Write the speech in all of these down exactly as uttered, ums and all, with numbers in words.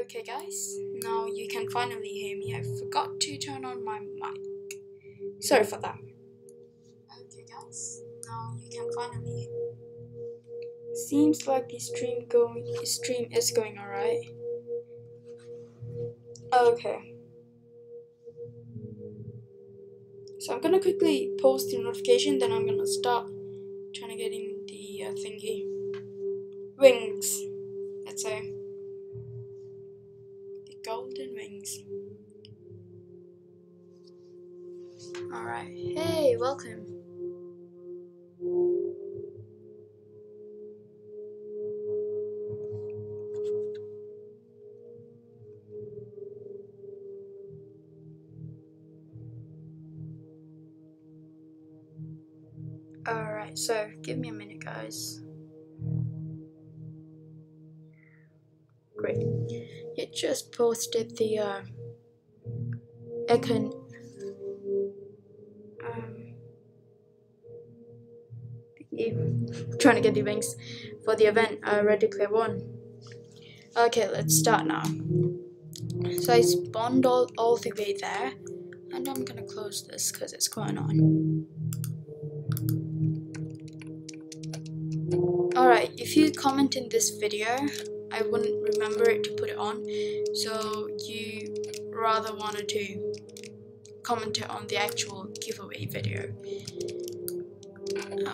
Okay guys, now you can finally hear me. I forgot to turn on my mic. Sorry for that. Okay guys, now you can finally hear me. Seems like the stream going the stream is going alright. Okay. So I'm gonna quickly pause the notification, then I'm gonna start trying to get in the uh, thingy. Wings, let's say. Golden Wings. Alright, hey, welcome. Alright, so give me a minute, guys. Great. It just posted the uh, Egg Hunt, um, the, trying to get the wings for the event, uh, Ready Player One. Okay, let's start now. So I spawned all, all the way there, and I'm gonna close this because it's going on. Alright, if you comment in this video, I wouldn't remember it to put it on, so you rather wanted to comment it on the actual giveaway video.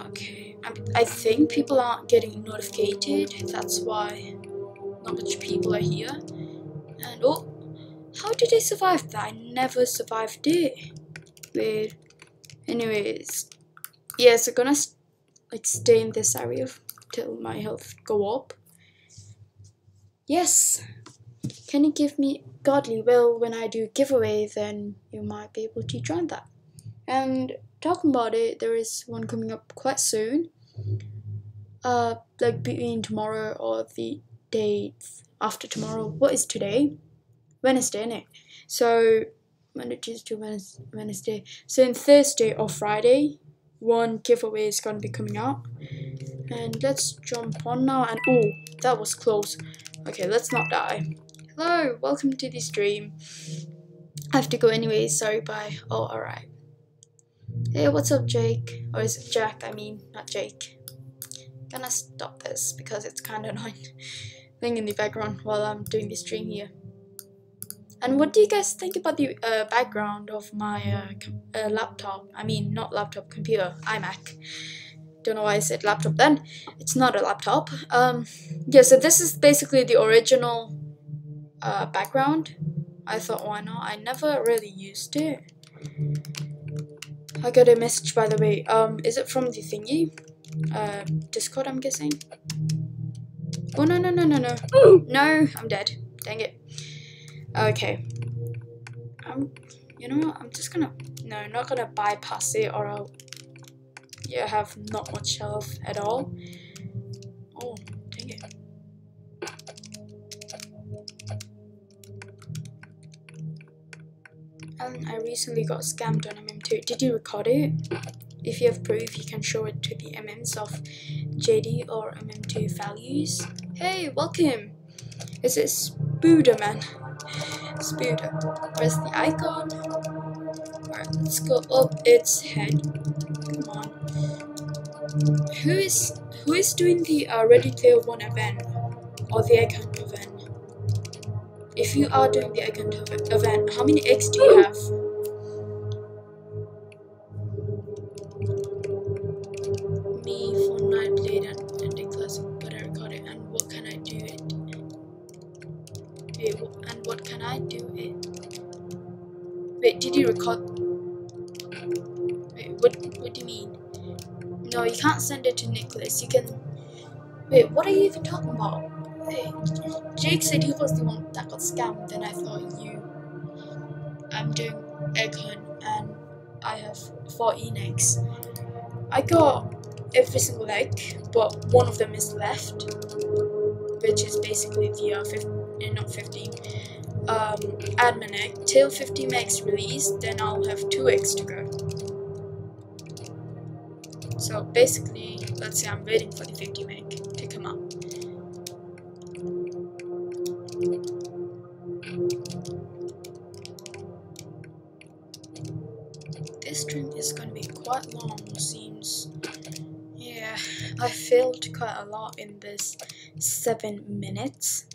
Okay, I, I think people aren't getting notified, that's why not much people are here. And oh, how did I survive that? I never survived it. Weird. Anyways, yeah, so gonna st like stay in this area till my health go up. Yes, can you give me godly will when I do giveaway, then you might be able to join that. And talking about it, there is one coming up quite soon, uh, like between tomorrow or the day after tomorrow. What is today? Wednesday, innit? So, Monday, Tuesday, Wednesday. So on Thursday or Friday, one giveaway is going to be coming out. And let's jump on now, and oh, that was close. Okay, let's not die. Hello, welcome to the stream. I have to go anyway, sorry, bye. Oh, alright. Hey, what's up, Jake? Or is it Jack? I mean, not Jake. Gonna stop this because it's kind of annoying thing in the background while I'm doing the stream here. And what do you guys think about the uh, background of my uh, com uh, laptop? I mean, not laptop, computer, iMac. Don't know why I said laptop then. It's not a laptop. Um, yeah, so this is basically the original uh, background. I thought, why not? I never really used it. I got a message, by the way. Um, is it from the thingy? Uh, Discord, I'm guessing. Oh, no, no, no, no, no. Ooh. No, I'm dead. Dang it. Okay. Um, you know what? I'm just gonna... No, not gonna bypass it, or I'll... You have not much health at all. Oh, dang it. And I recently got scammed on M M two. Did you record it? If you have proof, you can show it to the M Ms of J D or M M two values. Hey, welcome! Is it Spooder, man? Spooder. Where's the icon? Alright, let's go up its head. Come on. Who is who is doing the uh, Ready Player One event or the Egg Hunt event? If you are doing the Egg Hunt event, how many eggs do you have? Me, Fortnite, played and ended classic, but I got it. And what can I do it? Wait, and what can I do it? Wait, did you record? What, what do you mean? No, you can't send it to Nicholas. You can... Wait, what are you even talking about? Hey, Jake said he was the one that got scammed. Then I thought you... I'm doing Egg Hunt and I have fourteen eggs. I got every single egg, but one of them is left. Which is basically the... Uh, fifteen, not fifteen. Um, admin egg. Till fifteen eggs released, then I'll have two eggs to go. So basically, let's say I'm waiting for the fifty meg to come up. quite long, seems. Yeah, I failed quite a lot in this seven minutes.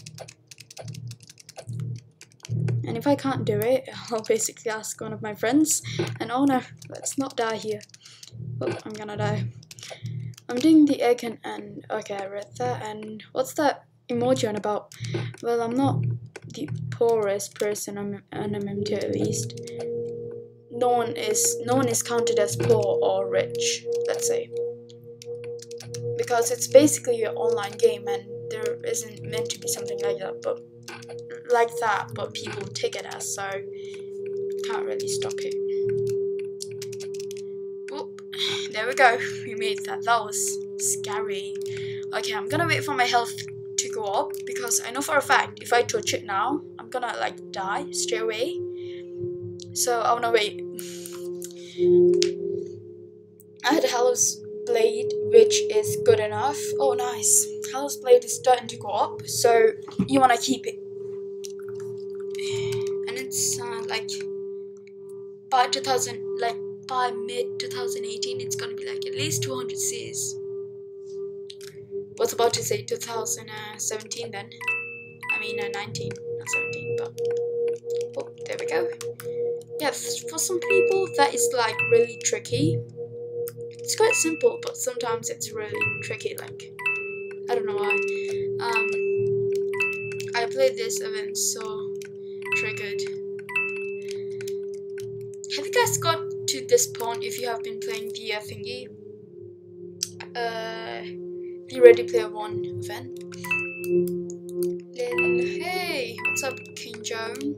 And if I can't do it, I'll basically ask one of my friends. And oh no, let's not die here. Oh, I'm gonna die. I'm doing the egg hunt and, and... Okay, I read that. And what's that emoji on about? Well, I'm not the poorest person on M M two at least. No one is no one is counted as poor or rich, let's say. Because it's basically your online game and there isn't meant to be something like that, but... like that, but people take it as so. Can't really stop it. Whoop, there we go. We made that. That was scary. Okay, I'm gonna wait for my health to go up because I know for a fact if I touch it now, I'm gonna like die straight away. So I wanna wait. I had a Hallow's Blade, which is good enough. Oh, nice. Hallow's Blade is starting to go up, so you wanna keep it. Uh, like by two thousand, like by mid twenty eighteen, it's gonna be like at least two hundred C's. Was about to say two thousand seventeen then. I mean uh, nineteen, not seventeen. But oh, there we go. Yeah, for some people that is like really tricky. It's quite simple, but sometimes it's really tricky. Like I don't know why. Um, I played this event so triggered. Have you guys got to this point if you have been playing the uh, thingy? Uh, the Ready Player One event. Then, hey, what's up, King Joan?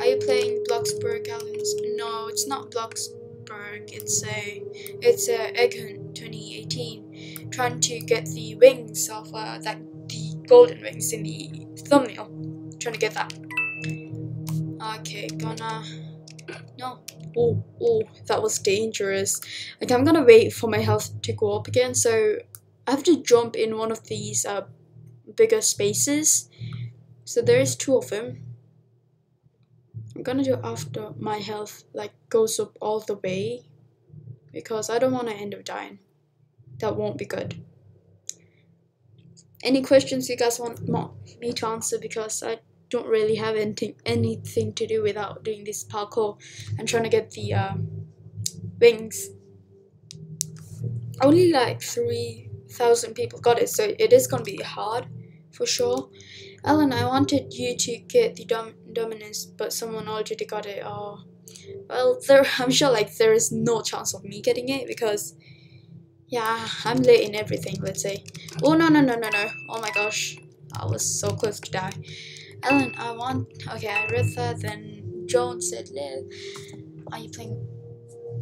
Are you playing Bloxburg, Allinzz? No, it's not Bloxburg. It's a, it's a Egg Hunt twenty eighteen. Trying to get the wings of uh, that the golden wings in the thumbnail. Trying to get that. Okay, gonna. No. Oh, oh, that was dangerous. Okay, I'm gonna wait for my health to go up again. So I have to jump in one of these uh, bigger spaces. So there is two of them. I'm gonna do it after my health like goes up all the way, because I don't want to end up dying. That won't be good. Any questions you guys want me to answer? Because I don't really have anything anything to do without doing this parkour and trying to get the uh, wings. Only like three thousand people got it, so it is gonna be hard for sure. Ellen, I wanted you to get the dom Dominus, but someone already got it. Oh, well, there I'm sure like there is no chance of me getting it because yeah, I'm late in everything. Let's say. Oh no no no no no! Oh my gosh, I was so close to die. Ellen, I want. Okay, I read that. Then Joan said, "Lil, are you playing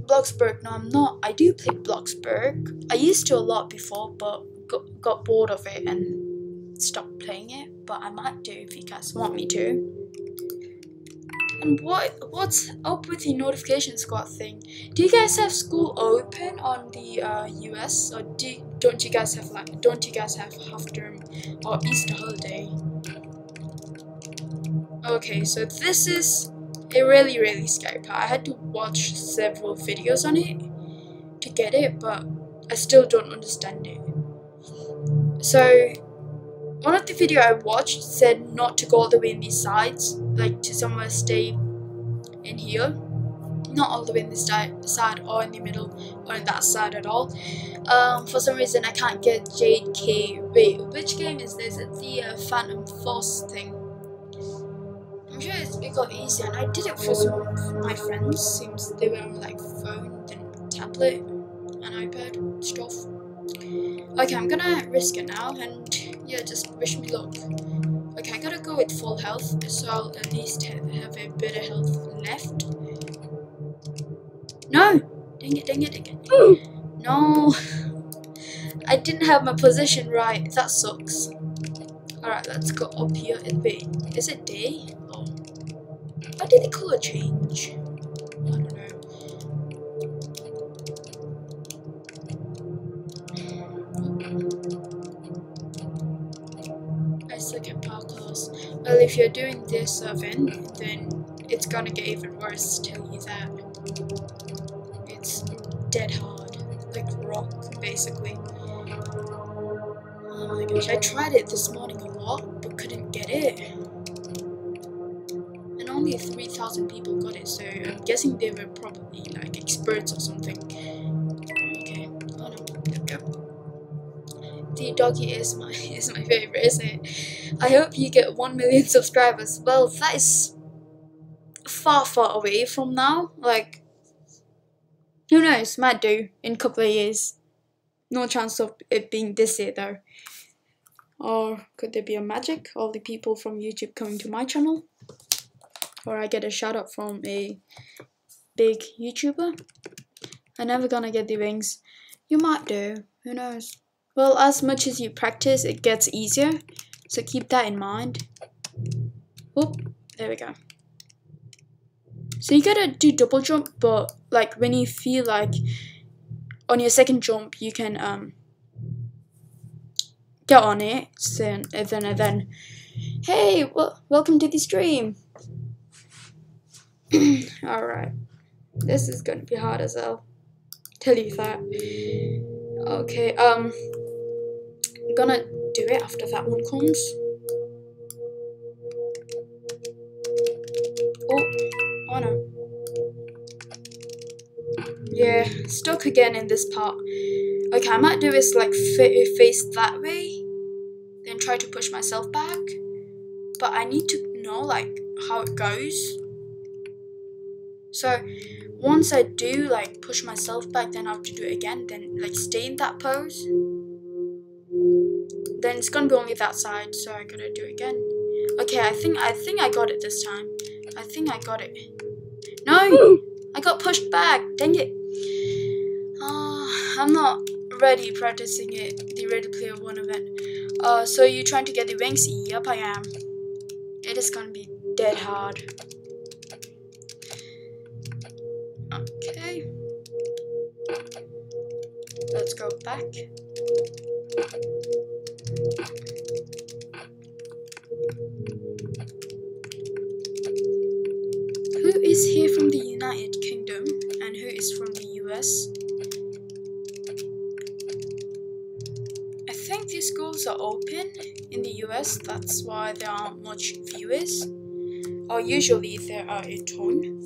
Bloxburg?" No, I'm not. I do play Bloxburg. I used to a lot before, but got, got bored of it and stopped playing it. But I might do if you guys want me to. And what what's up with the notification squad thing? Do you guys have school open on the uh, U S or do don't you guys have like don't you guys have half term or Easter holiday? Okay, so this is a really, really scary part. I had to watch several videos on it to get it, but I still don't understand it. So, one of the videos I watched said not to go all the way in these sides, like to somewhere stay in here. Not all the way in this side or in the middle or in that side at all. Um, for some reason, I can't get J D K. Wait, which game is this? It's the uh, Phantom Force thing. I'm sure it's because easier, and I did it for some of my friends. Seems they were on like phone, then tablet, and iPad stuff. Okay, I'm gonna risk it now, and yeah, just wish me luck. Okay, I gotta go with full health, so I'll at least have, have a bit of health left. No, dang it, dang it, dang it! Ooh. No, I didn't have my position right. That sucks. All right, let's go up here and wait. Is it day? Why did the colour change? I don't know. Let's look at parkour. Well, if you're doing this oven, then it's gonna get even worse, tell you that. It's dead hard, like rock, basically. Oh my gosh, I tried it this morning a lot, but couldn't get it. And only three thousand people got it, so I'm guessing they were probably like experts or something. Okay, oh no, there we go. The doggy is my is my favorite, isn't it? I hope you get one million subscribers. Well, that is far, far away from now. Like, who knows? Might do in a couple of years. No chance of it being this year though. Or could there be a magic? All the people from YouTube coming to my channel, or I get a shout out from a big YouTuber. I'm never gonna get the wings. You might do. Who knows? Well, as much as you practice, it gets easier, so keep that in mind. Oh, there we go. So you gotta do double jump, but like when you feel like on your second jump, you can um get on it. Then, and then, and then, hey, well, welcome to the stream. All right, this is gonna be hard as hell. Tell you that. Okay, um. I'm gonna do it after that one comes. Oh, oh no. Yeah, stuck again in this part. Okay, I might do is like fa face that way, then try to push myself back. But I need to know like how it goes. So once I do like push myself back, then I have to do it again, then like stay in that pose. Then it's gonna be only that side, so I gotta do it again. Okay, I think I think I got it this time. I think I got it. No! I got pushed back, dang it. Oh, I'm not ready practicing it, the Ready Player One event. Uh so you trying to get the wings? Yup, I am. It is gonna be dead hard. Okay. Let's go back. Who is here from the United Kingdom and who is from the U S? I think these schools are open in the U S, that's why there aren't much viewers. Or usually there are a ton.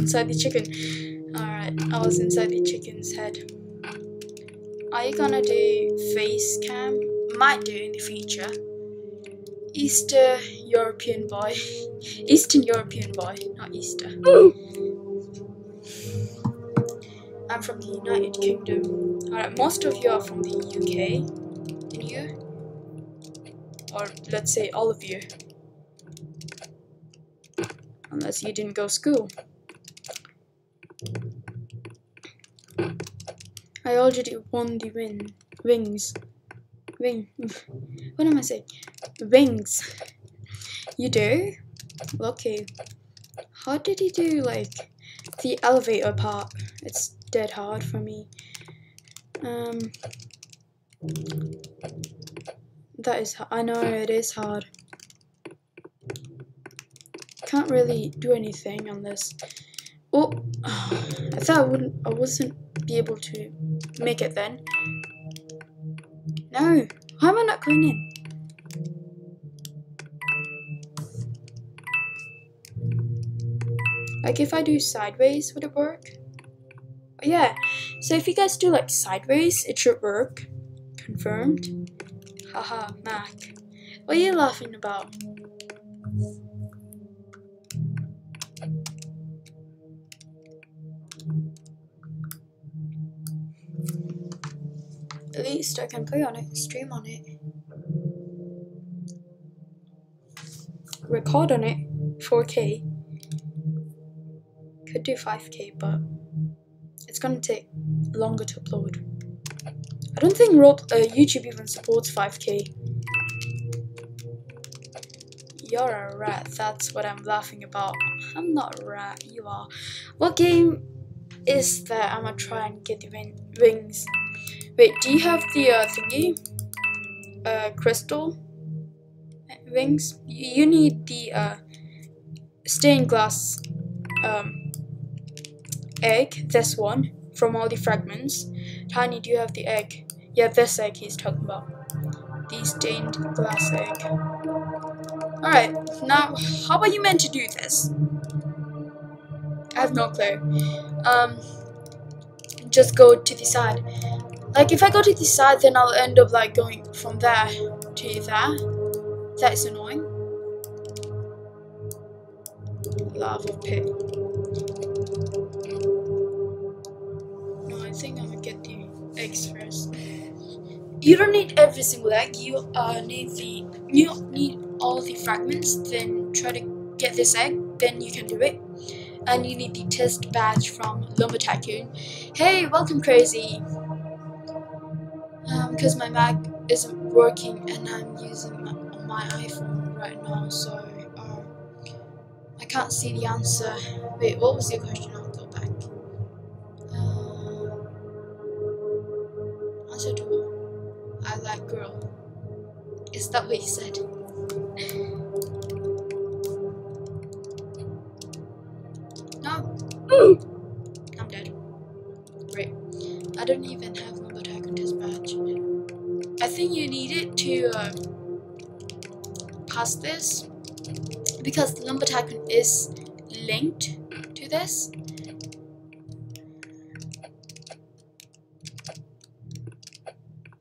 Inside the chicken. Alright, I was inside the chicken's head. Are you gonna do face cam? Might do in the future. Easter European boy. Eastern European boy, not Easter. I'm from the United Kingdom. Alright, most of you are from the U K. And you? Or let's say all of you. Unless you didn't go to school. I already won the win. Wings. Wing. What am I saying? Wings. You do? Lucky. How did he do, like, the elevator part? It's dead hard for me. Um. That is, I know it is hard. Can't really do anything on this. Oh, I thought I wouldn't, I wasn't be able to make it then. No, why am I not going in? Like if I do sideways, would it work? Oh, yeah, so if you guys do like sideways, it should work. Confirmed. Haha, Mac. What are you laughing about? at least I can play on it, stream on it, record on it, four K, could do five K, but it's gonna take longer to upload. I don't think Rob, uh, YouTube even supports five K. You're a rat, that's what I'm laughing about. I'm not a rat, you are. What game is that? I'm gonna try and get the win wings. Wait, do you have the uh, thingy? Uh, crystal wings? You need the uh, stained glass um, egg, this one, from all the fragments. Tiny, do you have the egg? Yeah, this egg he's talking about. The stained glass egg. Alright, now how are you meant to do this? I have no clue. Um, just go to the side. Like if I go to the side, then I'll end up like going from there to there. That is annoying. Lava pit. No, I think I'm gonna get the eggs first. You don't need every single egg. You uh, need the you need all the fragments. Then try to get this egg. Then you can do it. And you need the test badge from Lumber Tycoon. Hey, welcome, Crazy. Um, because my Mac isn't working and I'm using my, my iPhone right now, so um, I can't see the answer. Wait, what was your question? I'll go back. Uh, answer to what? I like girl. Is that what you said? No. Mm. I'm dead. Great. I don't even have Lumber Tycoon test badge. I think you need it to uh, pass this because Lumber Tycoon is linked to this.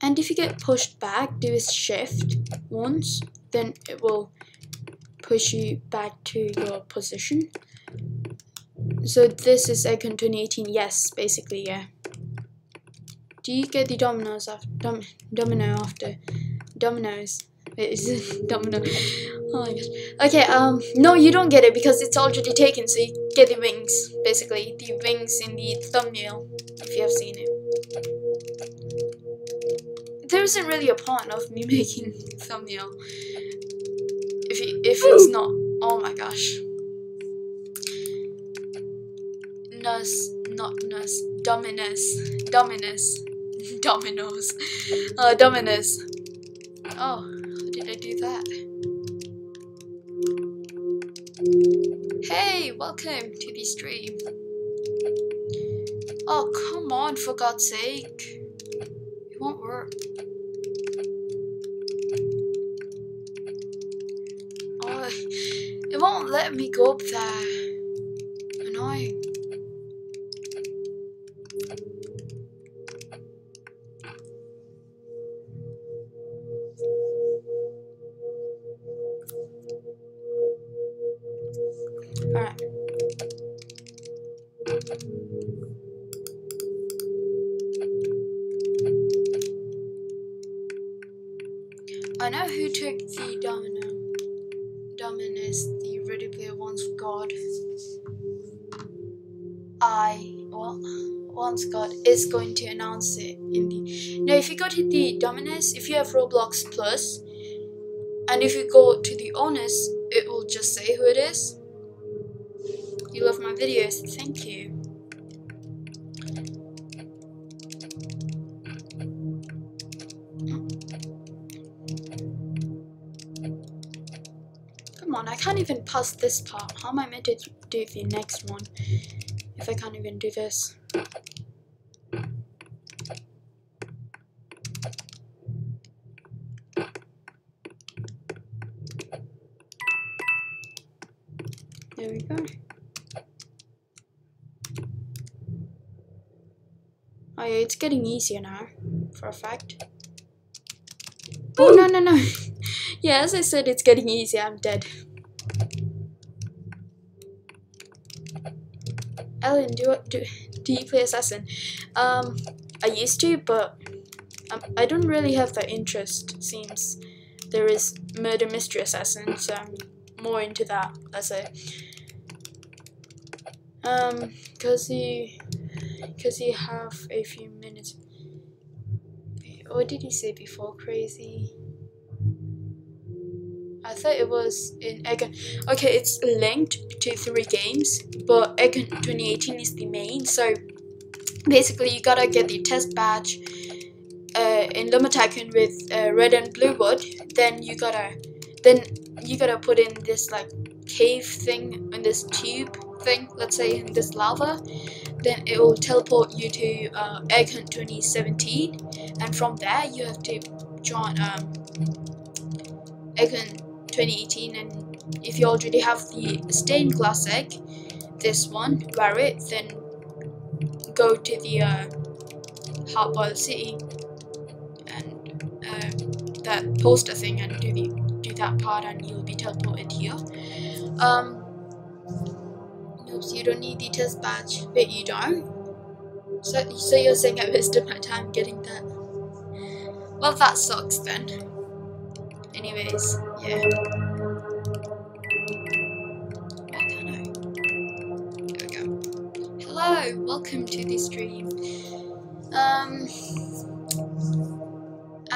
And if you get pushed back, do a shift once, then it will push you back to your position. So this is Egg Hunt twenty eighteen, yes, basically, yeah. Do you get the dominoes after, dom, domino after, dominoes, wait, is it domino, oh my gosh. Okay, um, no, you don't get it because it's already taken, so you get the wings, basically, the wings in the thumbnail, if you have seen it. There isn't really a point of me making thumbnail if you, if it's not. Oh my gosh. Nurse, not nurse. Dominus, Dominus, Dominos, uh, Dominus. Oh, how did I do that? Hey, welcome to the stream. Oh come on, for God's sake. It won't work. Oh, it won't let me go up there. Annoying. Alright. I know who took the domino. Dominus, the Ready Player One's god. I, well, One's god is going to announce it in the. Now, if you go to the Dominus, if you have Roblox Plus, and if you go to the Onus, it will just say who it is. You love my videos, thank you. I can't even pass this part. How am I meant to do the next one if I can't even do this? There we go. Oh yeah, it's getting easier now, for a fact. Oh no no no. Yeah, as I said, it's getting easier. I'm dead. Ellen, do, do, do you play Assassin? Um, I used to, but Um, I don't really have that interest, seems. There is Murder Mystery Assassin, so I'm more into that, I say. Um, cause you, cause you have a few minutes. What did he say before? Crazy. I thought it was in Egg Hunt. Okay, it's linked to three games, but Egg Hunt twenty eighteen is the main. So basically, you gotta get the test badge uh, in Lumber Tycoon with uh, red and blue wood. Then you gotta, then you gotta put in this like cave thing in this tube thing. Let's say in this lava. Then it will teleport you to uh, Egg Hunt twenty seventeen, and from there you have to join um, Egg Hunt twenty eighteen. And if you already have the stained glass egg, this one, wear it, then go to the uh, Hardboiled City and uh, that poster thing, and do the do that part, and you'll be teleported here. Um, You don't need the test badge, but you don't. So, so you're saying I wasted my time getting that? Well, that sucks then. Anyways, yeah. Where can I? There we go. Hello, welcome to the stream. Um,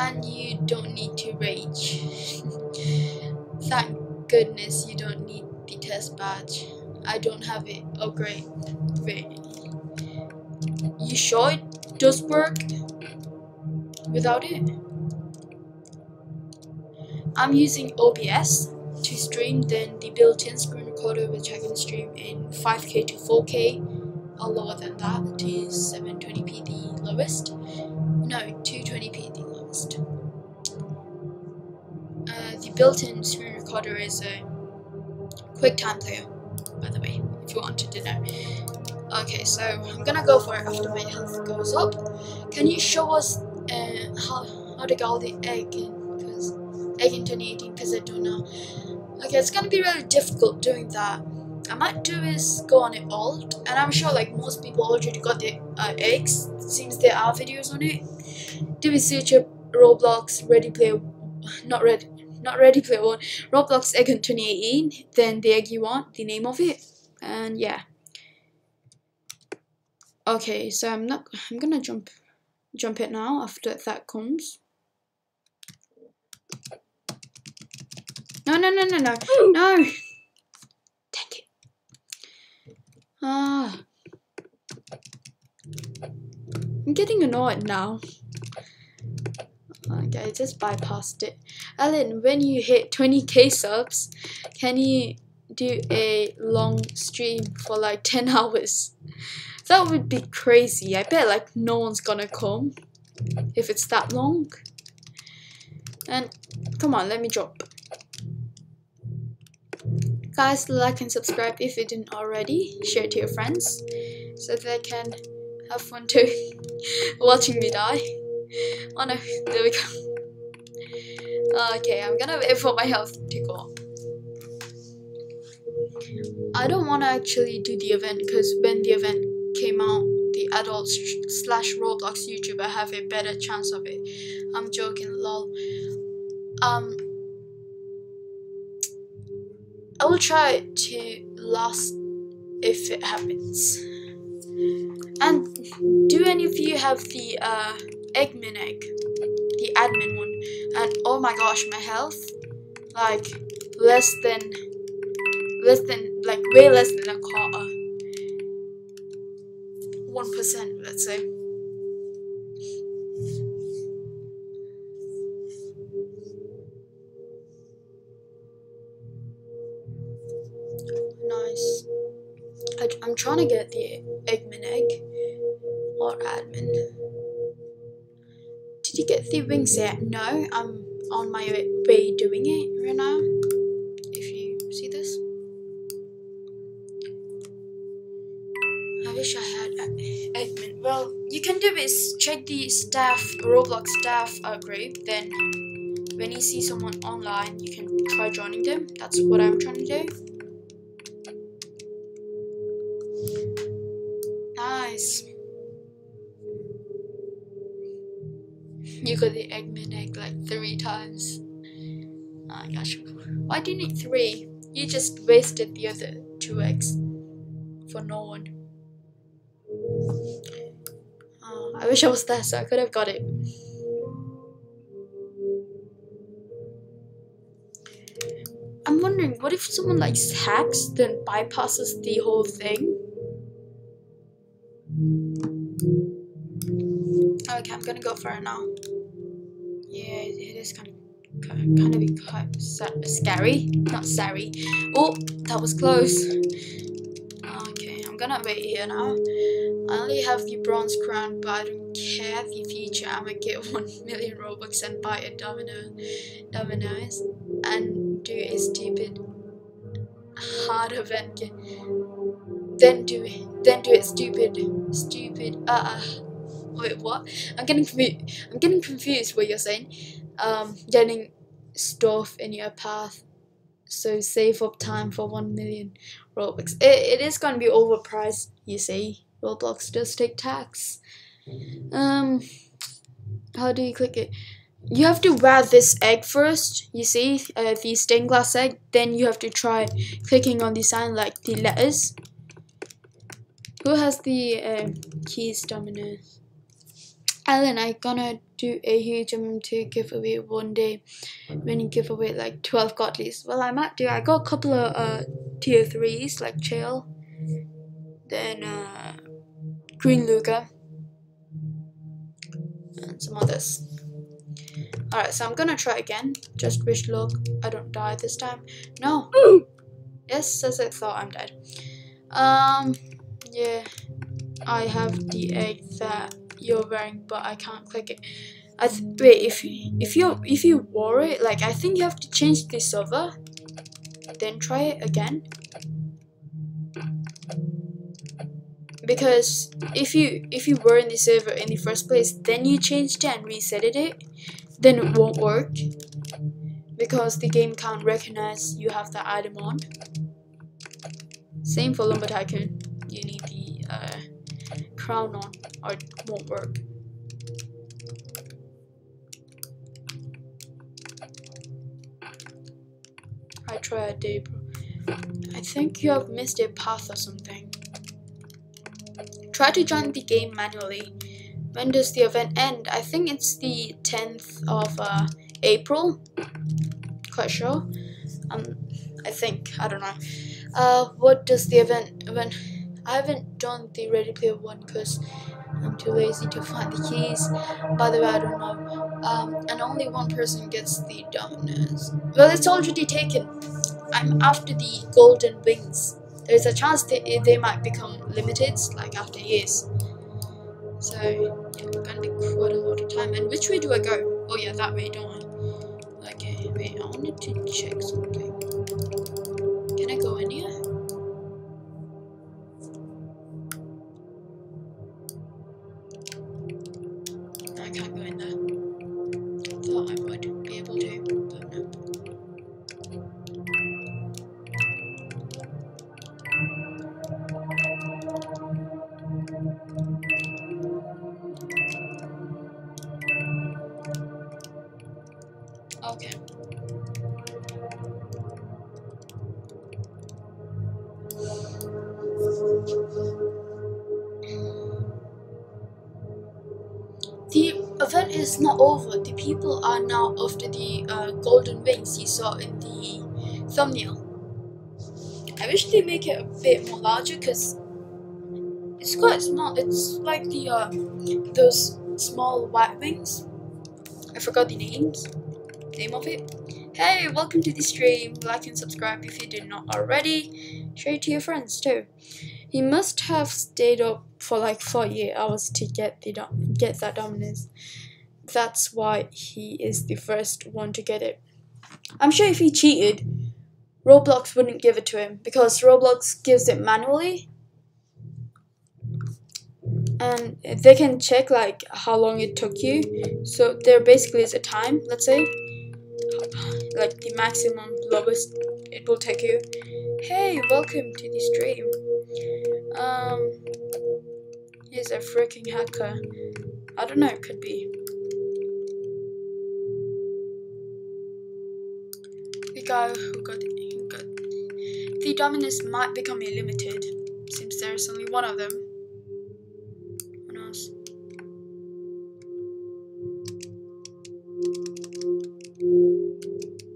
and you don't need to rage. Thank goodness you don't need the test badge. I don't have it. Oh great. Wait. You sure it does work without it? I'm using O B S to stream, then the built-in screen recorder, which I can stream in five K to four K, or lower than that, to seven twenty p the lowest. No, two twenty p the lowest. Uh, the built-in screen recorder is a QuickTime player, by the way, if you wanted to know. Okay, so I'm gonna go for it after my health goes up. Can you show us uh, how, how to get all the egg in, cause, egg in twenty eighteen, because I don't know. Okay, it's gonna be really difficult doing that. I might do is go on it alt, and I'm sure like most people already got the uh, eggs, since there are videos on it. Do we search up Roblox, Ready Player, not Ready, Not Ready Player One, Roblox Egg Hunt twenty eighteen, then the egg you want, the name of it, and yeah. Okay, so I'm not. I'm gonna jump, jump it now after that comes. No, no, no, no, no, no! Dang it! Ah, I'm getting annoyed now. Okay, I just bypassed it. Ellen, when you hit twenty K subs, can you do a long stream for like ten hours? That would be crazy. I bet like no one's gonna come if it's that long. And come on, let me drop. Guys, like and subscribe if you didn't already. Share it to your friends so they can have fun too watching me die. Oh no, there we go. Okay, I'm gonna wait for my health to go up. I don't want to actually do the event, because when the event came out, the adult slash Roblox YouTuber have a better chance of it. I'm joking, lol. Um, I will try to last if it happens. And do any of you have the uh? Eggman egg, the admin one? And oh my gosh, my health, like less than, less than, like way less than a quarter, one percent, let's say. Nice. I, I'm trying to get the Eggman egg, or admin. Did you get the wings yet? No, I'm on my way doing it right now, if you see this. I wish I had admin. Well, you can do is check the staff, Roblox staff uh, group, then when you see someone online, you can try joining them. That's what I'm trying to do. Nice. You got the Eggman egg like three times. Oh my gosh. Why do you need three? You just wasted the other two eggs for no one. Oh, I wish I was there so I could have got it. I'm wondering, what if someone likes hacks then bypasses the whole thing? Okay, I'm gonna go for it now. Yeah, it is kind of kind of, kind of quite scary. Not sorry. Oh, that was close. Okay, I'm gonna wait here now. I only have the bronze crown, but I don't care the future. I'm gonna get one million Robux and buy a domino, dominoes, and do a stupid hard event. Then do it. Then do it stupid, stupid. Uh. uh Wait, what? I'm getting confused. I'm getting confused what you're saying. Um, getting stuff in your path. So save up time for one million Robux. It, it is going to be overpriced, you see. Roblox does take tax. Um, how do you click it? You have to wear this egg first, you see, uh, the stained glass egg. Then you have to try clicking on the sign like the letters. Who has the uh, keys, Dominus? Ellen, I'm gonna do a huge amount to giveaway one day when you give away like twelve godlies. Well, I might do. I got a couple of uh, tier threes like Chael, then uh, Green Luca, and some others. Alright, so I'm gonna try again. Just wish luck I don't die this time. No! Ooh. Yes, as I thought, I'm dead. Um, yeah, I have the egg that you're wearing, but I can't click it. I th wait, if if you if you wore it, like I think you have to change the server, then try it again. Because if you if you were in the server in the first place, then you changed it and reset it, then it won't work because the game can't recognize you have that item on. Same for Lumber Tycoon. You need the uh, crown on, or it won't work. I try a day, bro. I think you have missed a path or something. Try to join the game manually. When does the event end? I think it's the tenth of uh, April. Quite sure. Um, I think I don't know. Uh, what does the event event? I haven't done the Ready Player One because I'm too lazy to find the keys. By the way, I don't know. Um, and only one person gets the Dominus. Well, it's already taken. I'm after the Golden Wings. There's a chance that they, they might become limited, like after years. So, yeah, we're gonna take quite a lot of time. And which way do I go? Oh yeah, that way, don't I? Okay, wait, I wanted to check something. Can I go in here? It's not over. The people are now after the uh, golden wings you saw in the thumbnail. I wish they make it a bit more larger because it's quite small. It's like the uh, those small white wings. I forgot the names. Name of it. Hey, welcome to the stream. Like and subscribe if you did not already. Share it to your friends too. He must have stayed up for like forty-eight hours to get the get that dominance. That's why he is the first one to get it. I'm sure if he cheated, Roblox wouldn't give it to him because Roblox gives it manually. And they can check like how long it took you. So there basically is a time, let's say. Like the maximum lowest it will take you. Hey, welcome to the stream. Um, he's a freaking hacker. I don't know, it could be. go. We got, we got the Dominus might become illimited, since there is only one of them. What else?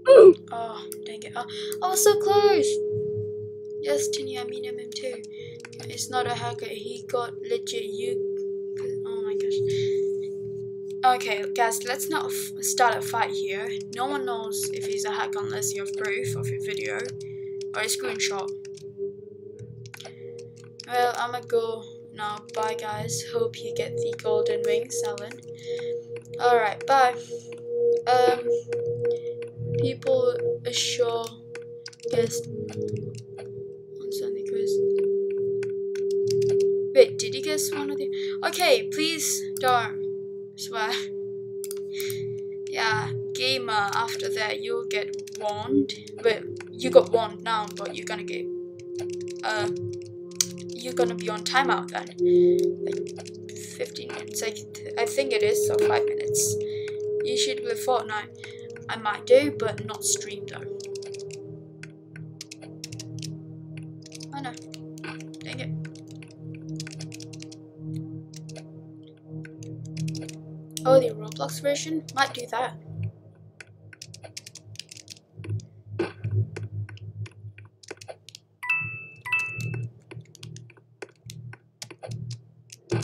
Ooh. Oh, dang it! Oh, oh, so close. Yes, Tiny, I mean him too. It's not a hacker. He got legit. You. Oh my gosh. Okay, guys, let's not f start a fight here. No one knows if he's a hack unless you have proof of your video or a screenshot. Well, I'ma go now. Bye, guys. Hope you get the golden wings, Alan. Alright, bye. Um, people assure guest on Sunday quiz. Wait, did you guess one of the? Okay, please don't. Swear. Yeah, gamer, after that you'll get warned. Well, you got warned now, but you're gonna get uh you're gonna be on timeout then. Like fifteen minutes. Like I think it is, so five minutes. You should play Fortnite. I might do, but not stream though. Oh no. Dang it. Oh, the Roblox version? Might do that.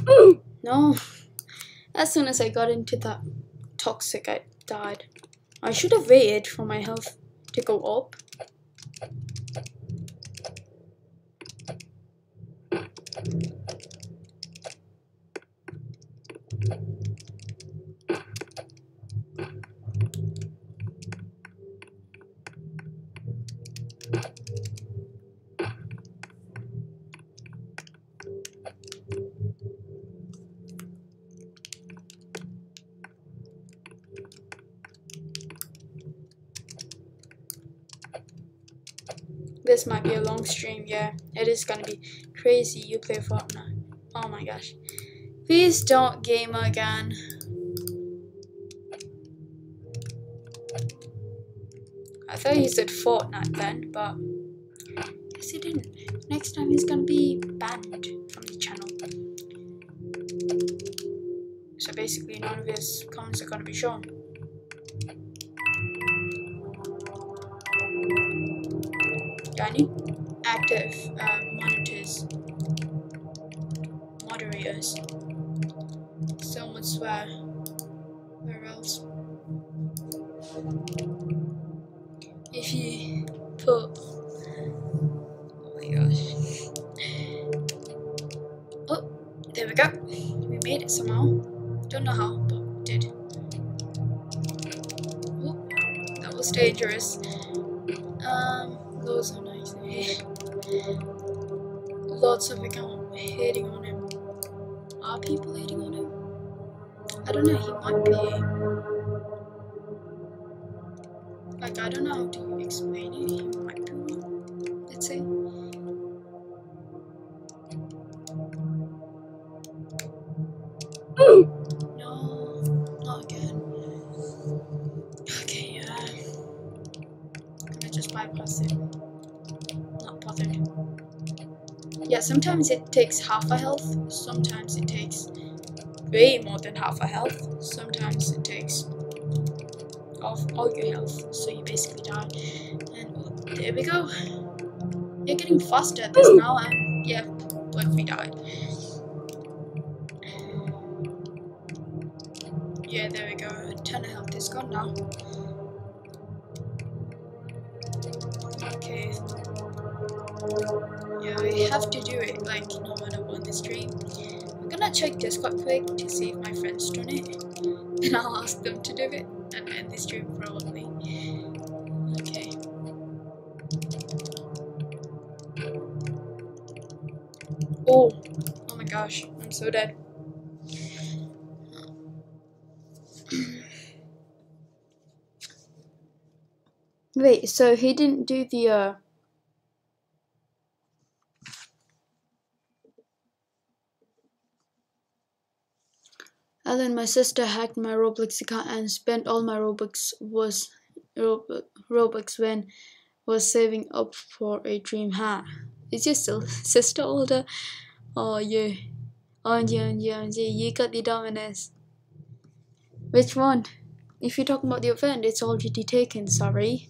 Ooh. No. As soon as I got into that toxic, I died. I should have waited for my health to go up. This might be a long stream, yeah. It is gonna be crazy. You play Fortnite. Oh my gosh. Please don't game again. I thought he said Fortnite then, but yes, he didn't. Next time he's gonna be banned from the channel. So basically none of his comments are gonna be shown. Active uh, monitors, moderators. Someone swear. Where else? If you put. Oh my gosh. Oh, there we go. We made it somehow. Don't know how, but did. Oh, that was dangerous. Um, those are nice. Lots of people hating on him. Are people hating on him? I don't know, he might be. Like, I don't know how to explain it. He might be wrong. Let's say. No, not again. Okay, yeah. I'm gonna just bypass it. Yeah, sometimes it takes half a health, sometimes it takes way more than half a health, sometimes it takes off all your health, so you basically die. And well, there we go. You're getting faster at this now, and yeah, but we died. Yeah, there we go. A ton of health is gone now. Okay. Yeah, I have to do it, like, no matter what the stream. I'm gonna check Discord quick to see if my friends done it. Then I'll ask them to do it and end the stream probably. Okay. Oh, oh my gosh, I'm so dead. Wait, so he didn't do the, uh... Alan, my sister hacked my Roblox account and spent all my Robux. Was Robux when was saving up for a dream hat. Is your sister older or you? O M G, O M G, O M G, you got the Dominus. Which one? If you're talking about the event, it's already taken, sorry.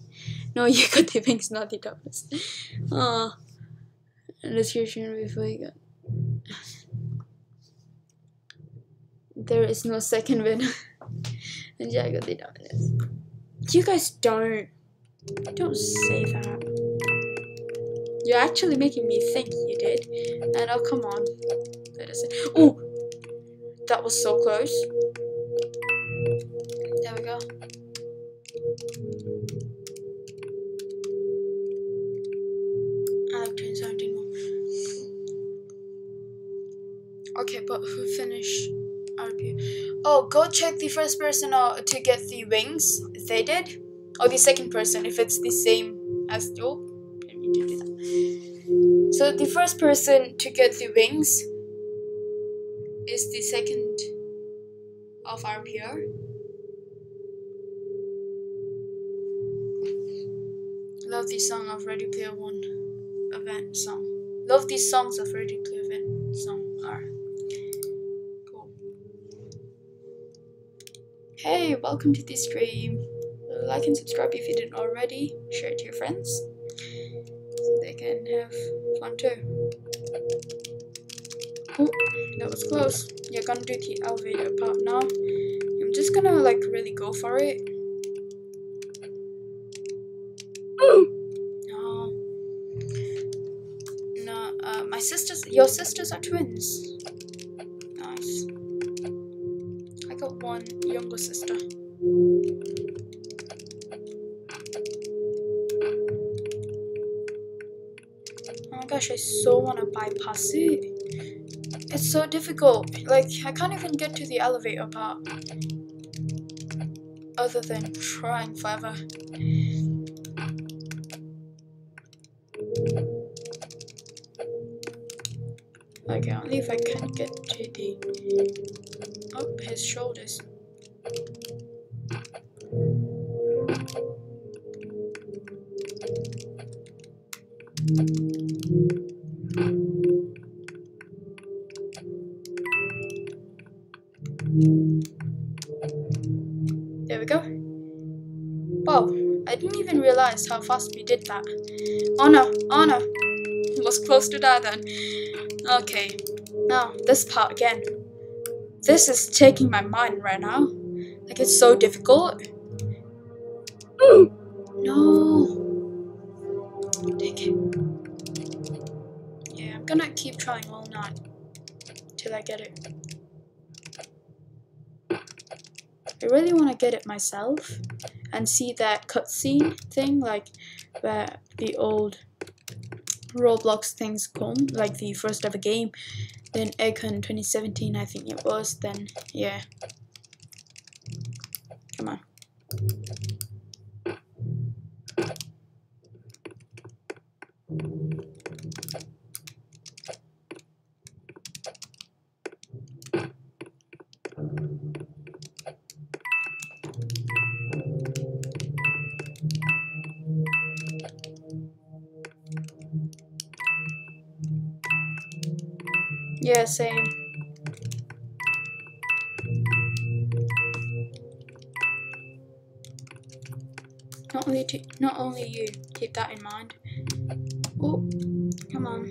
No, you got the wings, not the Dominus. Uh, description before you got. There is no second winner. And yeah, I got the Dominus. You guys don't. You don't say that. You're actually making me think you did. And oh, come on. That is it. Oh! That was so close. There we go. I have two seventeen more. Okay, but who finished R P? Oh, go check the first person uh, to get the wings, if they did. Or the second person, if it's the same as you. Oh, I need to do that. So the first person to get the wings is the second of R P R. Love the song of Ready Player One event song. Love these songs of Ready Player event song are cool. Hey, welcome to the stream. Like and subscribe if you didn't already. Share it to your friends so they can have fun too. Oh, that was close. You're gonna do the elevator part now. I'm just gonna like really go for it. No, no. Uh, my sisters, your sisters are twins. Nice. I got one younger sister. Oh my gosh, I so wanna bypass it. It's so difficult, like, I can't even get to the elevator part, other than trying forever. Okay, only if I can get to the, oh, his shoulders. How fast we did that. Oh no, oh no. I was close to that then. Okay, now this part again. This is taking my mind right now. Like, it's so difficult. Ooh. No. Take it. Yeah, I'm gonna keep trying all night till I get it. I really want to get it myself. And see that cutscene thing, like where the old Roblox things come, like the first ever game, then Egg Hunt twenty seventeen, I think it was, then, yeah. Come on. Yeah, same. Not only to, not only you, keep that in mind. Oh, come on.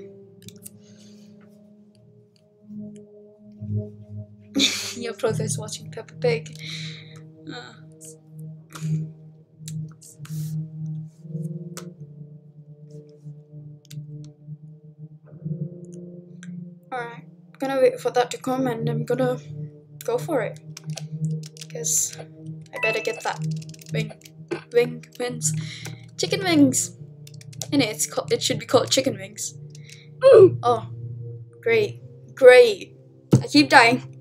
Your brother's watching Peppa Pig. Uh. Gonna wait for that to come and I'm gonna go for it because I better get that wing wing wings chicken wings in it. It's called, it should be called chicken wings. Ooh. Oh great, great, I keep dying.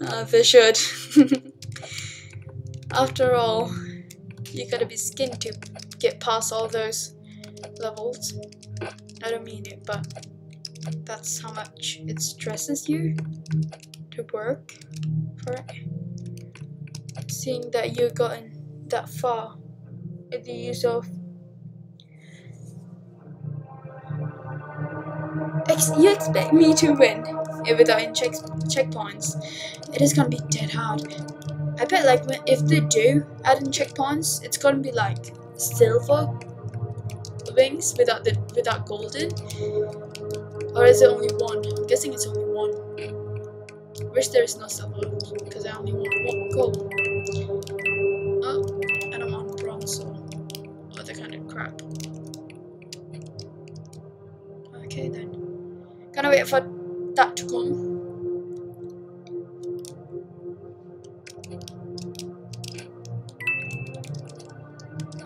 Uh, they should. After all, you gotta be skinned to get past all those levels. I don't mean it, but that's how much it stresses you to work for it. Seeing that you've gotten that far the use of Ex you expect me to win without in check checkpoints. It is gonna be dead hard. I bet like if they do add in checkpoints, it's gonna be like silver wings without the without golden. Or is it only one? I'm guessing it's only one. Wish there is no silver because I only want one gold. Oh, and I'm on bronze or other kind of crap. Okay then. Gonna wait for that to come.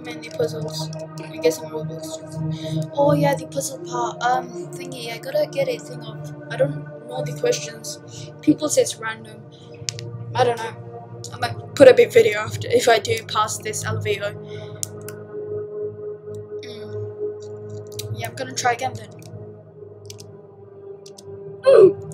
Mainly puzzles. I guess I'm Roblox. Oh yeah, the puzzle part. Um, thingy. I gotta get a thing of. I don't know the questions. People say it's random. I don't know. I might put a big video after if I do pass this elevator. Mm. Yeah, I'm gonna try again then.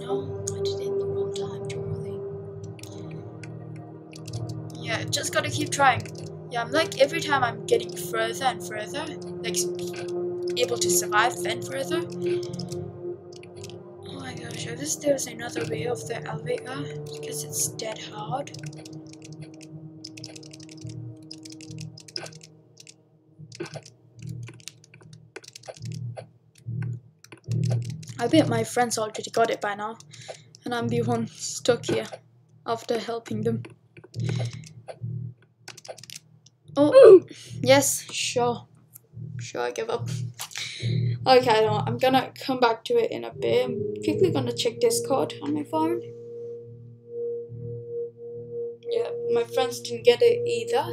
No, I did it in the wrong time, surely. Yeah, just gotta keep trying. Yeah, I'm like, every time I'm getting further and further, like, able to survive then further. Oh my gosh, I wish there was another way of the elevator, because it's dead hard. I bet my friends already got it by now, and I'm the one stuck here after helping them. Oh, yes, sure. Sure, I give up. Okay, no, I'm gonna come back to it in a bit. I'm quickly gonna check Discord on my phone. Yeah, my friends didn't get it either.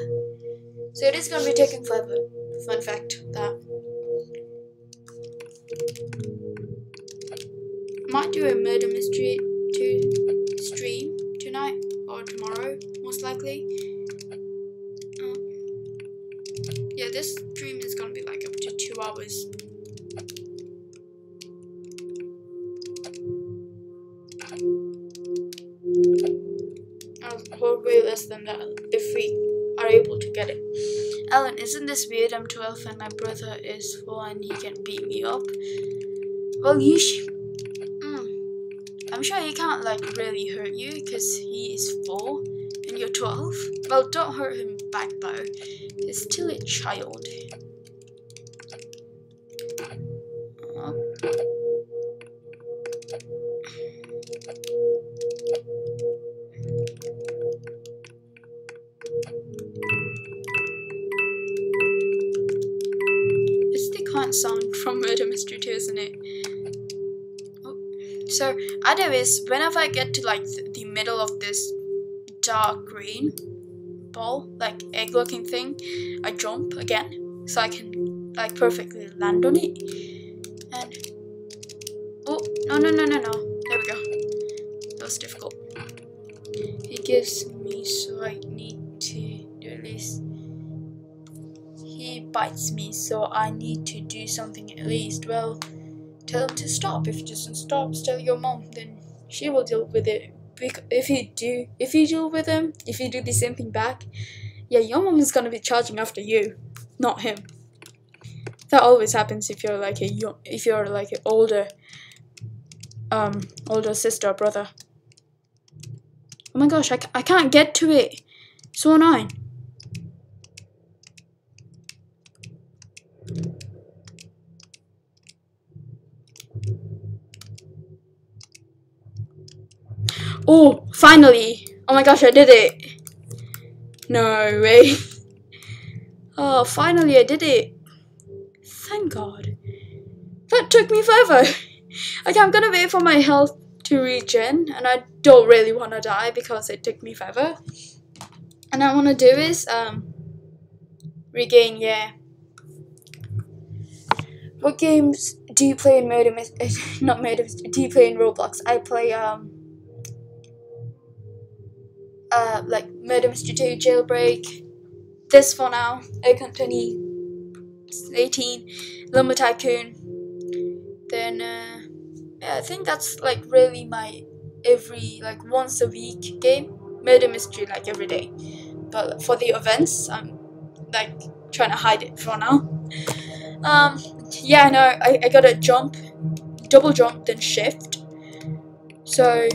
So it is gonna be taking forever. Fun fact, that. Might do a Murder Mystery two stream tonight or tomorrow, most likely. Uh, yeah, this stream is gonna be like up to two hours. I'll probably less than that if we are able to get it. Ellen, isn't this weird? I'm twelve and my brother is four and he can beat me up. Well, you should. I'm sure he can't like really hurt you because he is four and you're twelve. Well, don't hurt him back though. He's still a child. Oh. It's the current sound from Murder Mystery two, isn't it? So, either is whenever I get to like th the middle of this dark green ball, like egg-looking thing, I jump again so I can like perfectly land on it. And oh no no no no no! There we go. That was difficult. He gives me, so I need to do this. He bites me, so I need to do something at least. Well. Tell him to stop. If he doesn't stop, tell your mom. Then she will deal with it. If you do, if you deal with him, if you do the same thing back, yeah, your mom is gonna be charging after you, not him. That always happens if you're like a young, if you're like an older, um, older sister or brother. Oh my gosh, I c I can't get to it. So annoying. Oh, finally! Oh my gosh, I did it! No way! Oh, finally I did it! Thank God! That took me forever! Okay, I'm gonna wait for my health to regen, and I don't really want to die because it took me forever. And I want to do is, um, regain, yeah. What games do you play in Murder Mystery? Not Murder Mystery, do you play in Roblox? I play, um... Uh, like Murder Mystery two, Jailbreak, this for now, Egg Hunt twenty eighteen, Lumber Tycoon, then uh, yeah, I think that's like really my every like once a week game, Murder Mystery like every day, but for the events I'm like trying to hide it for now. Um, yeah, no, I, I gotta jump, double jump, then shift. So,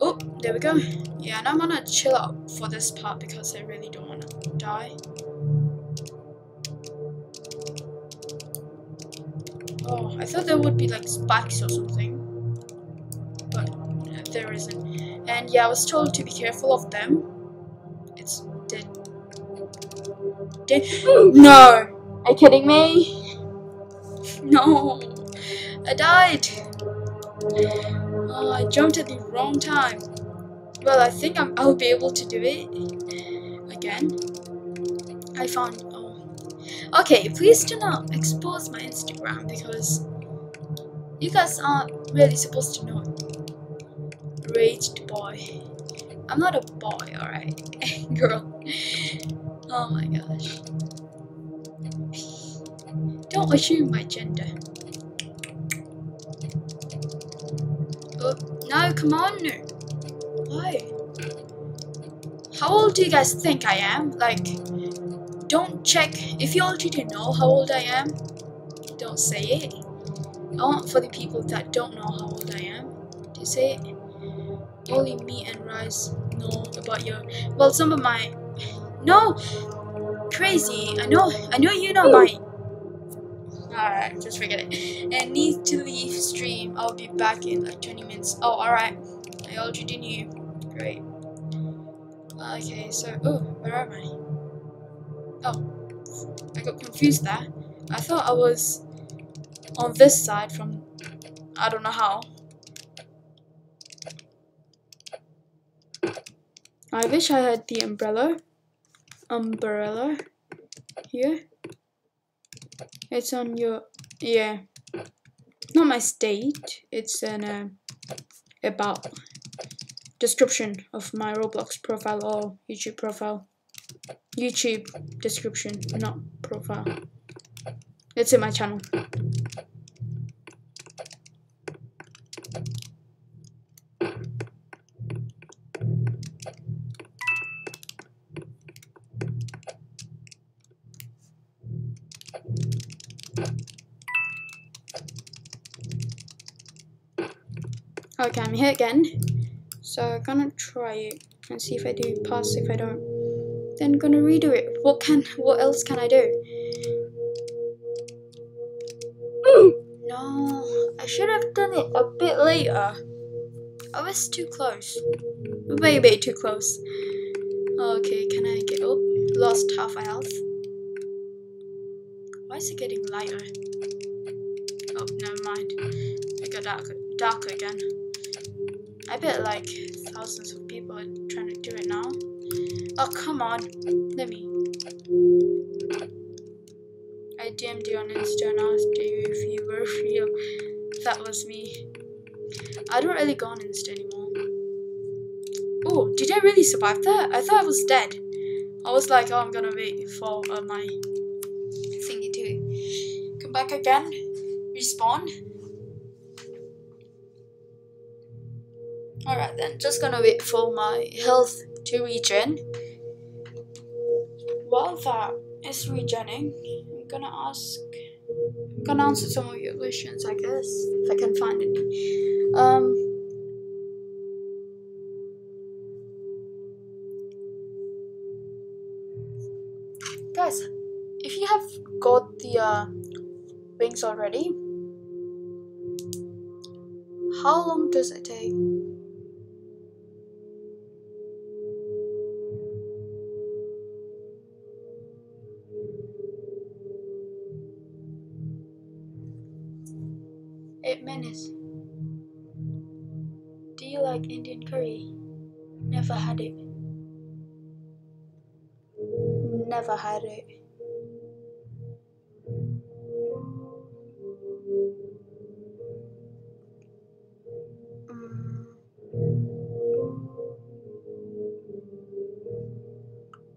oh, there we go. Yeah, and I'm gonna chill out for this part because I really don't wanna die. Oh, I thought there would be like spikes or something, but there isn't. And yeah, I was told to be careful of them. It's dead. Dead. No! Are you kidding me? No! I died! Oh, I jumped at the wrong time. Well, I think I'm, I'll be able to do it again. I found. Okay, please do not expose my Instagram because you guys aren't really supposed to know it. Raged boy. I'm not a boy, alright? Girl. Oh my gosh. Don't assume my gender. Oh, no, come on. Why? How old do you guys think I am? Like... Don't check. If you already know how old I am, don't say it. I want for the people that don't know how old I am to say it. Only me and Rice know about your. Well, some of my. No, crazy. I know. I know you know my. All right, just forget it. And need to leave stream. I'll be back in like twenty minutes. Oh, all right. I already knew. Great. Okay, so oh, where am I? Oh, I got confused there. I thought I was on this side from... I don't know how. I wish I had the umbrella. Umbrella. Here. It's on your... Yeah. Not my state. It's an... Uh, about. Description of my Roblox profile or YouTube profile. YouTube description, not profile. It's in my channel. Okay, I'm here again. So I'm gonna try it and see if I do pass. If I don't, then gonna redo it. What can? What else can I do? No, I should have done it a bit later. I was too close. Way, way too close. Okay, can I get up? Lost half my health. Why is it getting lighter? Oh, never mind. I got darker, darker again. I bet like thousands of people are trying to do it now. Oh, come on. Let me. I D M'd you on Insta and asked you if you were real. That was me. I don't really go on Insta anymore. Oh, did I really survive that? I thought I was dead. I was like, oh, I'm gonna wait for uh, my thingy to come back again. Respawn. Alright then, just gonna wait for my health to regen. While that is regening, I'm gonna ask, I'm gonna answer some of your questions, I guess, if I can find any. Um, guys, if you have got the uh, wings already, how long does it take? Minutes. Do you like Indian curry? Never had it. Never had it. Mm.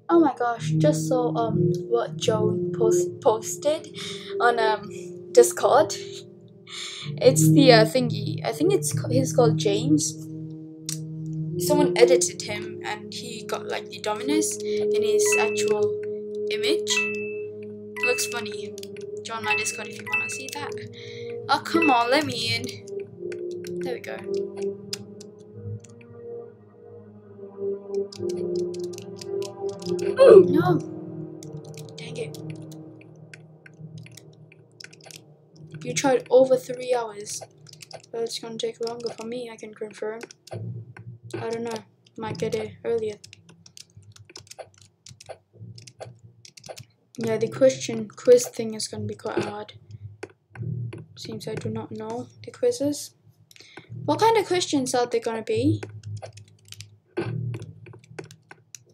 Oh my gosh! Just saw um what Joe post posted on um Discord. It's the uh, thingy. I think it's he's called James. Someone edited him, and he got like the Dominus in his actual image. looks funny. Join my Discord if you want to see that. Oh, come on, let me in. There we go. Ooh. No. Dang it. You tried over three hours. Well, it's gonna take longer for me, I can confirm. I don't know. Might get it earlier. Yeah, the question quiz thing is gonna be quite hard. Seems I do not know the quizzes. What kind of questions are they gonna be?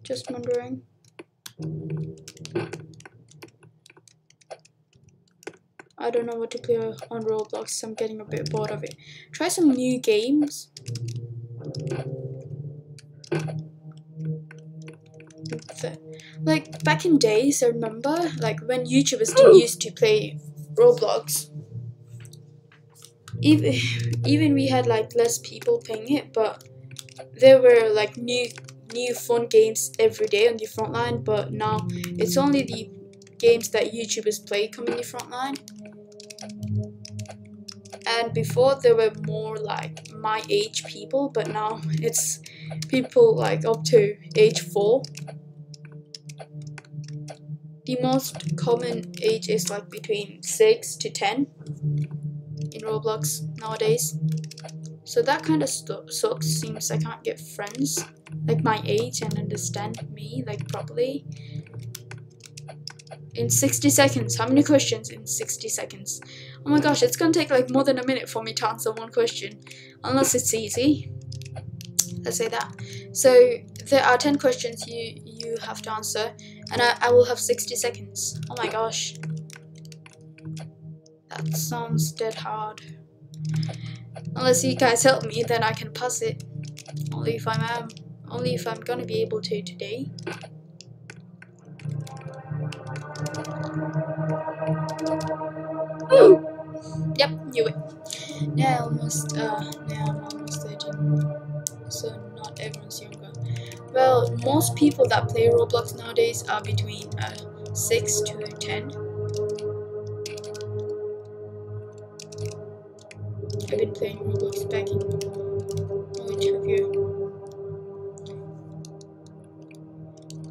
Just wondering. I don't know what to play on Roblox, so I'm getting a bit bored of it. Try some new games. Like back in days, I remember, like when YouTubers didn't used to play Roblox. Even even we had like less people playing it, but there were like new new fun games every day on the front line. But now it's only the games that YouTubers play come in the front line. And before there were more like my age people, but now it's people like up to age four. The most common age is like between six to ten in Roblox nowadays. So that kind of sucks, seems I can't get friends like my age and understand me like properly. In sixty seconds, how many questions in sixty seconds? Oh my gosh, it's gonna take like more than a minute for me to answer one question. Unless it's easy. Let's say that. So there are ten questions you, you have to answer. And I, I will have sixty seconds. Oh my gosh. That sounds dead hard. Unless you guys help me, then I can pass it. Only if I'm, um, only if I'm gonna be able to today. Ooh. Yep, knew it. Now almost, uh, now I'm almost thirty, so not everyone's younger. Well, most people that play Roblox nowadays are between uh, six to ten. I've been playing Roblox back in two years.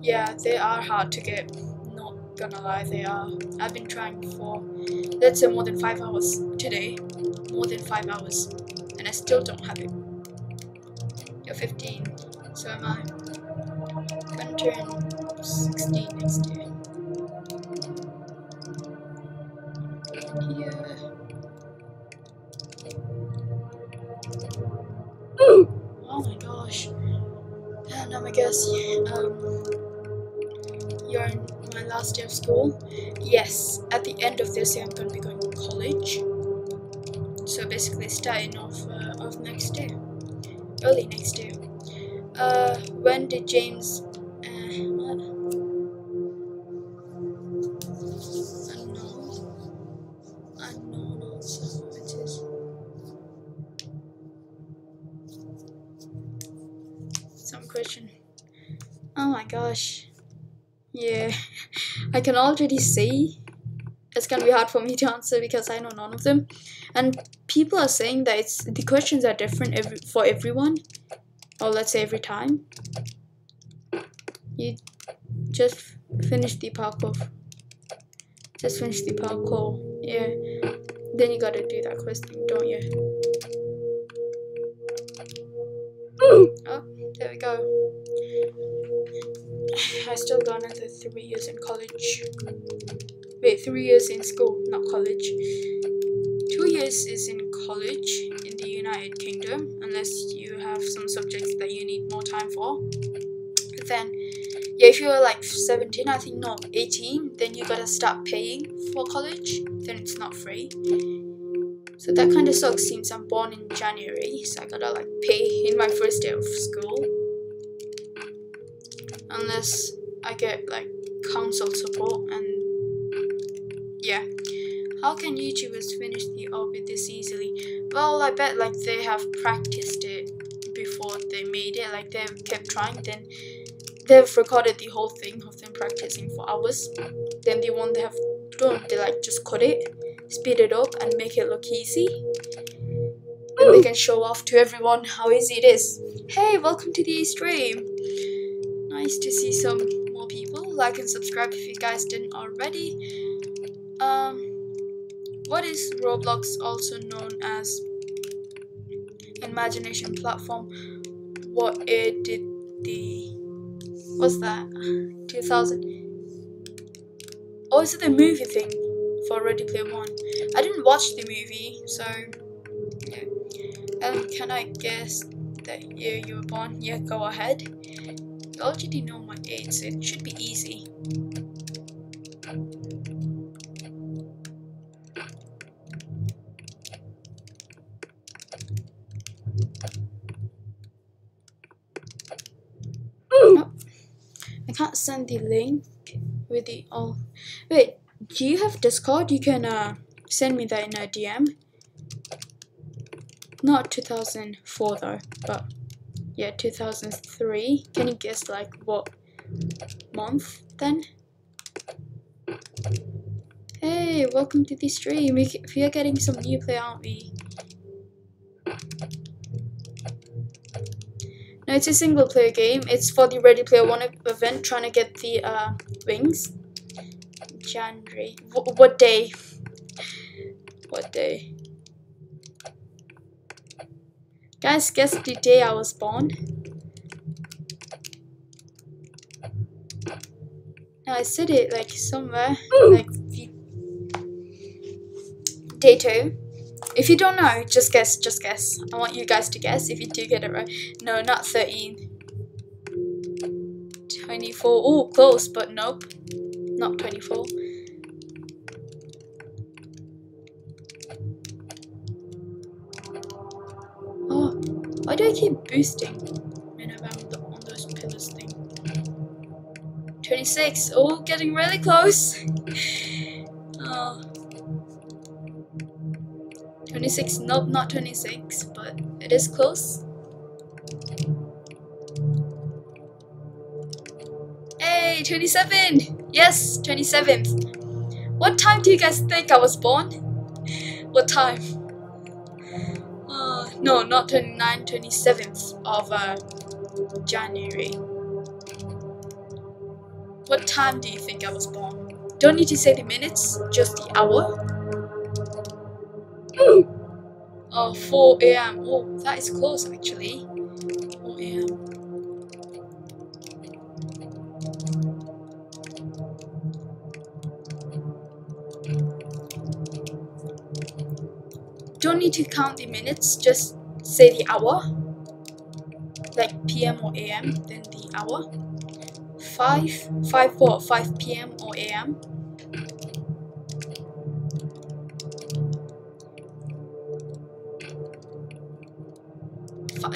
Yeah, they are hard to get. Gonna lie, they are. I've been trying for, let's say, more than five hours today. More than five hours, and I still don't have it. You're fifteen, so am I. Gonna turn sixteen next year. Yeah. Ooh. Oh my gosh. And um, I guess um, you're in my last day of school. Yes, at the end of this year I'm going to be going to college, so basically starting off uh, of next year, early next year. Uh, when did James uh, I don't know I don't know what it is. Some question. Oh my gosh. Yeah, I can already see it's gonna be hard for me to answer because I know none of them, and people are saying that it's the questions are different every, for everyone, or let's say every time. You just finish the parkour. Just finish the parkour. Yeah, then you gotta do that quiz thing, don't you? Ooh. Oh, there we go. I still got another three years in college. Wait, three years in school, not college. Two years is in college in the United Kingdom, unless you have some subjects that you need more time for. But then, yeah, if you're like seventeen, I think, no, eighteen, then you gotta start paying for college. Then it's not free. So that kind of sucks since I'm born in January, so I gotta like pay in my first day of school. Unless I get like council support. And yeah, how can YouTubers finish the orbit this easily? Well, I bet like they have practiced it before they made it, like they've kept trying, then they've recorded the whole thing of them practicing for hours, then the one they have don't they like just cut it, speed it up and make it look easy? And we can show off to everyone how easy it is. Hey, welcome to the stream. Nice to see some more people. Like and subscribe if you guys didn't already. Um, what is Roblox, also known as imagination platform? What it did the what's that? two thousand. Oh, is it the movie thing for Ready Player One? I didn't watch the movie, so yeah. Um, can I guess that year you were born? Yeah, go ahead. You already know my age, so it should be easy. No, I can't send the link with the all. Wait, do you have Discord? You can uh, send me that in a D M. Not two thousand four though, but yeah, two thousand three. Can you guess like what month then? Hey, welcome to the stream. We, we are getting some new play, aren't we? No, it's a single player game. It's for the Ready Player One event, trying to get the uh, wings. January. W what day? What day? Guys, guess the day I was born. No, I said it like somewhere. Like the day two. If you don't know, just guess, just guess. I want you guys to guess if you do get it right. No, not thirteen. twenty-four. Oh, close, but nope. Not twenty-four. Oh, why do I keep boosting whenever I'm on those pillars thing? twenty-six. Oh, getting really close. Oh. twenty-six, nope, not twenty-six, but it is close. Hey, twenty-seven! Yes, twenty-seventh. What time do you guys think I was born? What time? Uh, no, not twenty-nine, twenty-seventh of uh, January. What time do you think I was born? Don't need to say the minutes, just the hour. Oh, four A M Oh, that is close actually. four A M Don't need to count the minutes, just say the hour. Like P M or A M, then the hour. five, five, four, five P M or A M.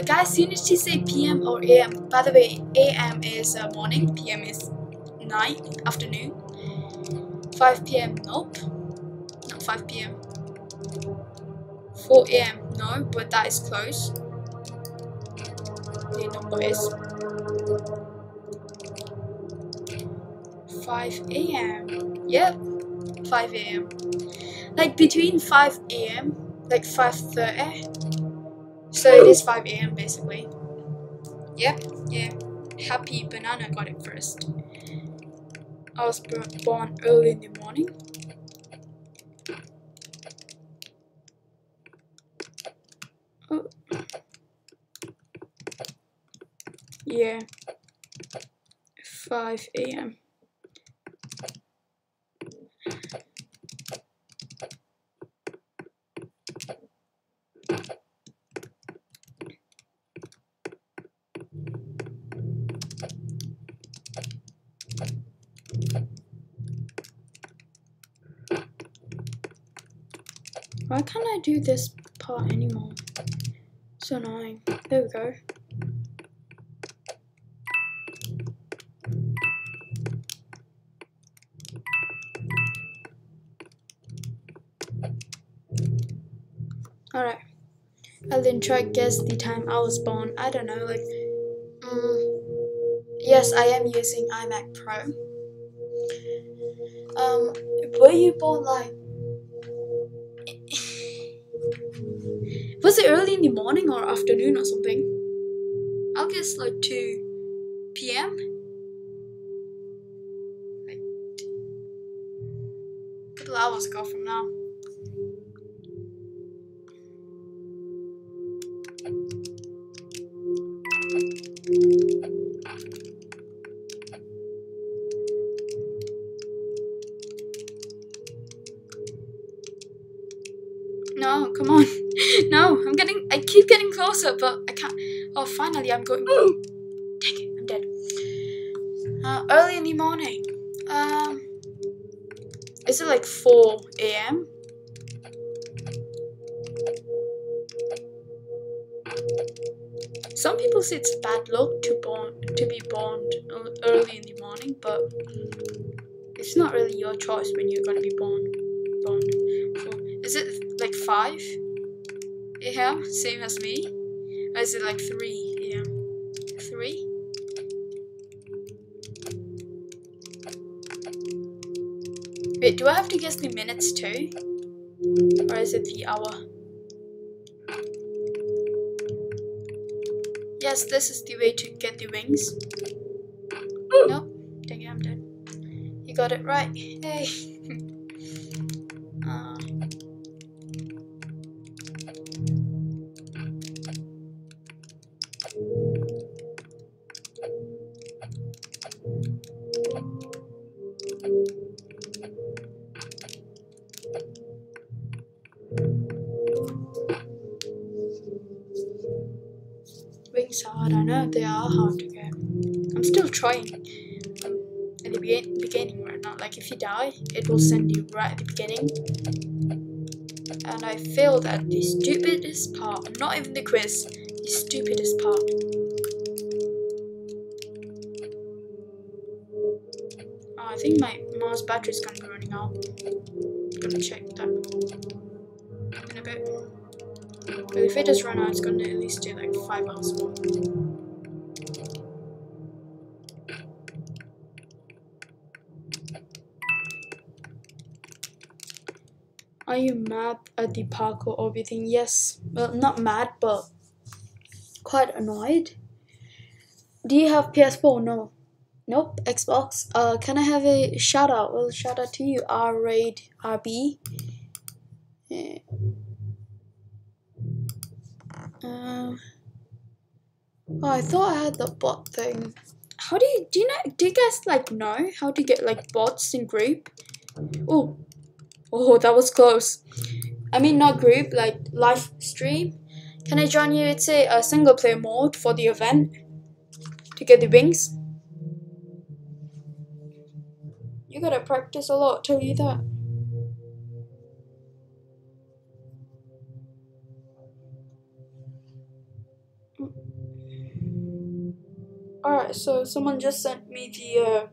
Guys, you need to say P M or A M. By the way, A M is uh, morning, P M is night, afternoon. five P M, nope. Not five P M four A M, no, but that is close. The number is five A M Yep, five A M Like between five A M, like five thirty. So it is five A M basically. Yep, yeah. Happy Banana got it first. I was born early in the morning. Oh. Yeah. five A M Why can't I do this part anymore? It's annoying. There we go. Alright. I'll then try guess the time I was born. I don't know, like... Um, yes, I am using iMac Pro. Um, were you born like... was it early in the morning or afternoon or something? I'll guess like two p m? Like, a couple hours ago from now. No, come on. No, I'm getting, I keep getting closer, but I can't. Oh, finally I'm going. Dang it, I'm dead. Uh, early in the morning. Um, is it like four a m? Some people say it's bad luck to born, to be born early in the morning, but it's not really your choice when you're going to be born. born. Is it like five a m, same as me? Or is it like three a m? three? Wait, do I have to guess the minutes too? Or is it the hour? Yes, this is the way to get the wings. Nope. Dang it, I'm dead. You got it right. Hey. uh. Hard, I know they are hard to get. I'm still trying um, at the be beginning right now. Like if you die, it will send you right at the beginning. And I failed at the stupidest part. Not even the quiz, the stupidest part. Oh, I think my Mars battery's gonna be running out. I'm gonna check that in a bit. But if it does run out, it's gonna at least do like five hours more. Are you mad at the parkour or everything? Yes. Well, not mad, but quite annoyed. Do you have P S four? No. Nope. Xbox. Uh, can I have a shout out? Well, shout out to you, R Raid R B. Yeah. Um, oh, I thought I had the bot thing. How do you, do you know, do you guys like know how to get like bots in group? Oh, oh, that was close. I mean not group, like live stream. Can I join you? It's a, a single player mode for the event to get the wings. You gotta practice a lot, tell you that. Alright, so someone just sent me the uh,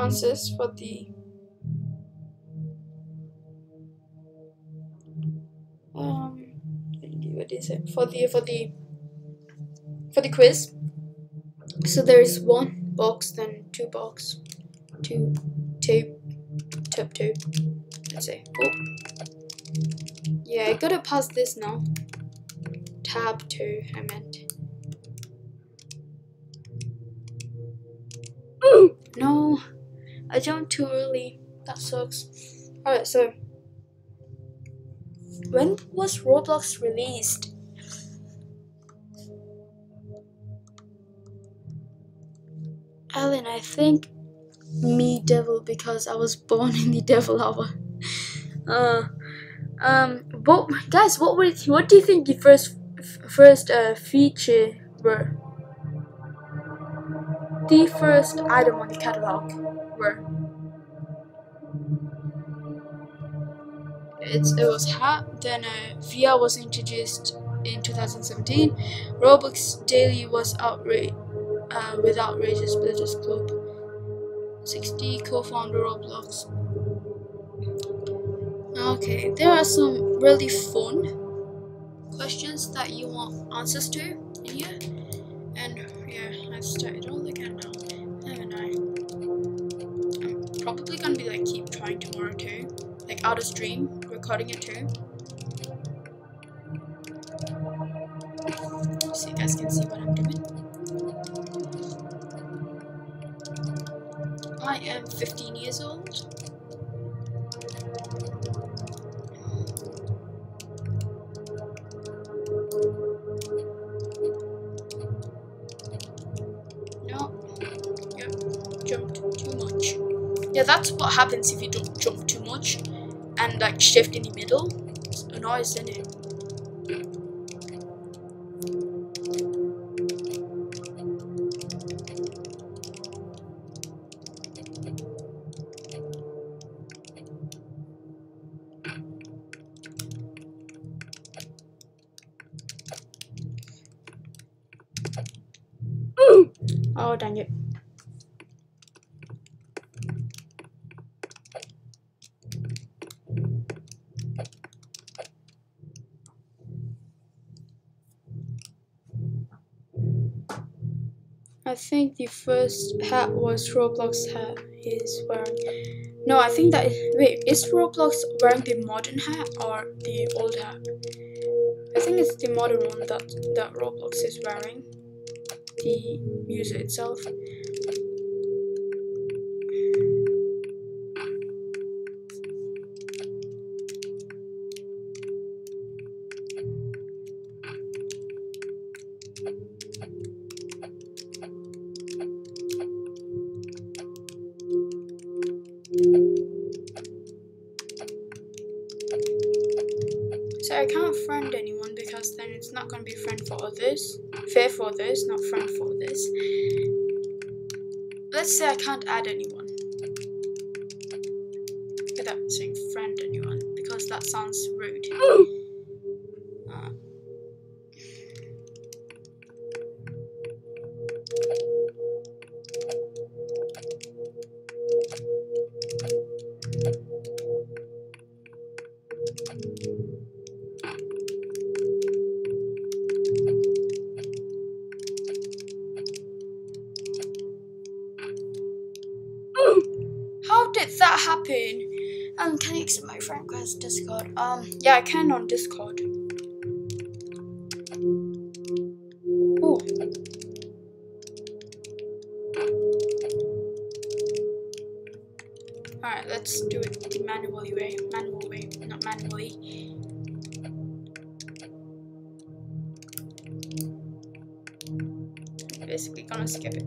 answers for the um what is it for the for the for the quiz. So there is one box, then two box, two tape, tape two. Let's see. Oh, yeah, I gotta pass this now. Tab two, I meant. No, I jumped too early. That sucks. Alright, so when was Roblox released? Alan, I think me devil because I was born in the devil hour. uh, um, what guys? What would what do you think the first first uh, feature were? The first item on the catalogue were it's, it was hat, then uh, V R was introduced in two thousand seventeen, Robux Daily was outra uh, with Outrageous Blizzards Club, sixty co-founder Roblox. Okay, there are some really fun questions that you want answers to in here, and yeah, let's start it all again now. I don't know. probably gonna be like keep trying tomorrow too, like out of stream, recording it too. So you guys can see what I'm doing. I am fifteen years old. Yeah, that's what happens if you don't jump too much and like shift in the middle. It's annoying, isn't it? Oh, dang it. I think the first hat was Roblox hat he's wearing. No, I think that is, wait, is Roblox wearing the modern hat or the old hat? I think it's the modern one that that Roblox is wearing. The music itself. So I can't friend anyone because then it's not going to be friend for others, fair for others, not friend for others. Let's say I can't add anyone without saying friend anyone because that sounds rude. uh. Happen. Um, can I accept my friend request Discord? Um, yeah, I can on Discord. Oh, all right, let's do it the manually way. Manual way, not manually. I'm basically gonna skip it.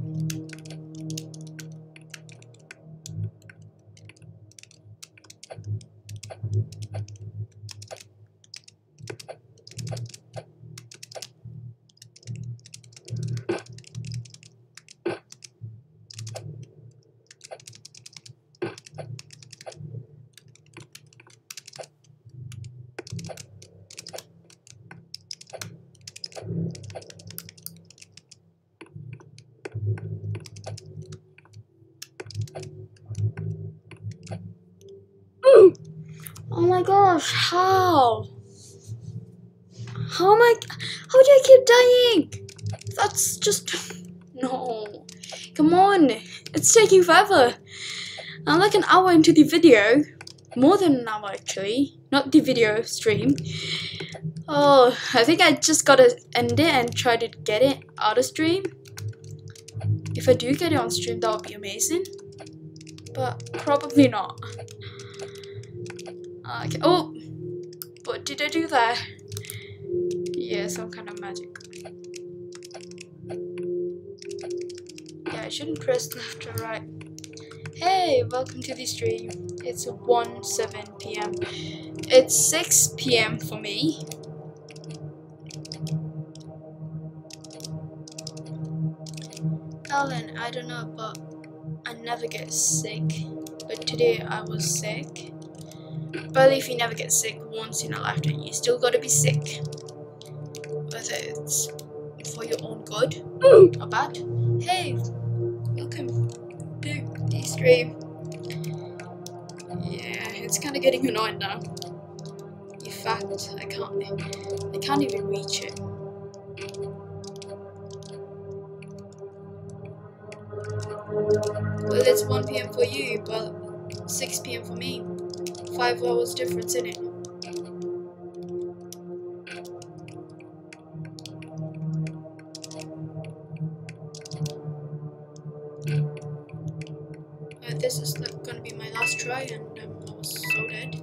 Oh my gosh, how? How am I, how do I keep dying? That's just, no. Come on, it's taking forever. I'm like an hour into the video, more than an hour actually, not the video stream. Oh, I think I just gotta end it and try to get it out of stream. If I do get it on stream, that would be amazing, but probably not. Okay. Oh, what did I do there? Yeah, some kind of magic. Yeah, I shouldn't press left or right. Hey, welcome to the stream. It's one seven p m It's six p m for me. Alan, I don't know, but I never get sick. But today I was sick. But if you never get sick once in a lifetime, you still gotta be sick. Whether it's for your own good mm. or bad. Hey, welcome to the stream. Yeah, it's kind of getting annoying now. In fact, I can't. I can't even reach it. Well, it's one p m for you, but six p m for me. Five hours difference in it. Uh, this is like gonna be my last try, and um, I was so dead.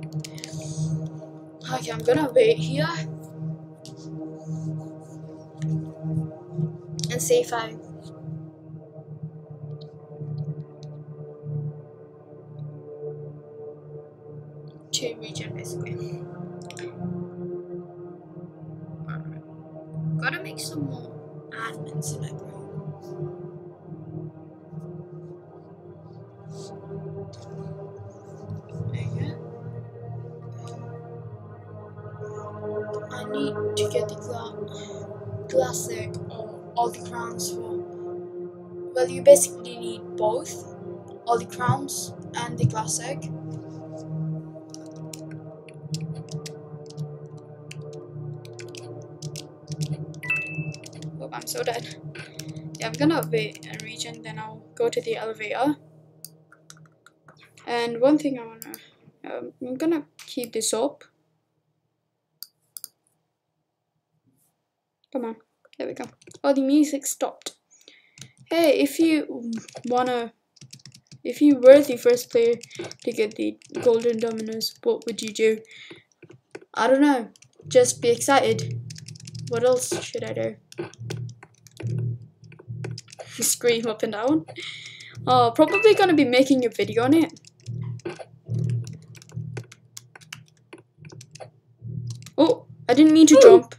Okay, I'm gonna wait here and see if I. To region basically. Alright. Gotta make some more admins in it, bro. There you go. I need to get the gla classic or all the crowns for. Well, you basically need both, all the crowns and the classic. I'm so dead. Yeah, I'm gonna wait a region, then I'll go to the elevator. And one thing I wanna, um, I'm gonna keep this up. Come on, there we go. Oh, the music stopped. Hey, if you wanna, if you were the first player to get the Golden Dominus, what would you do? I don't know. Just be excited. What else should I do? Scream up and down. Oh, probably gonna be making a video on it. Oh, I didn't mean to Ooh. jump.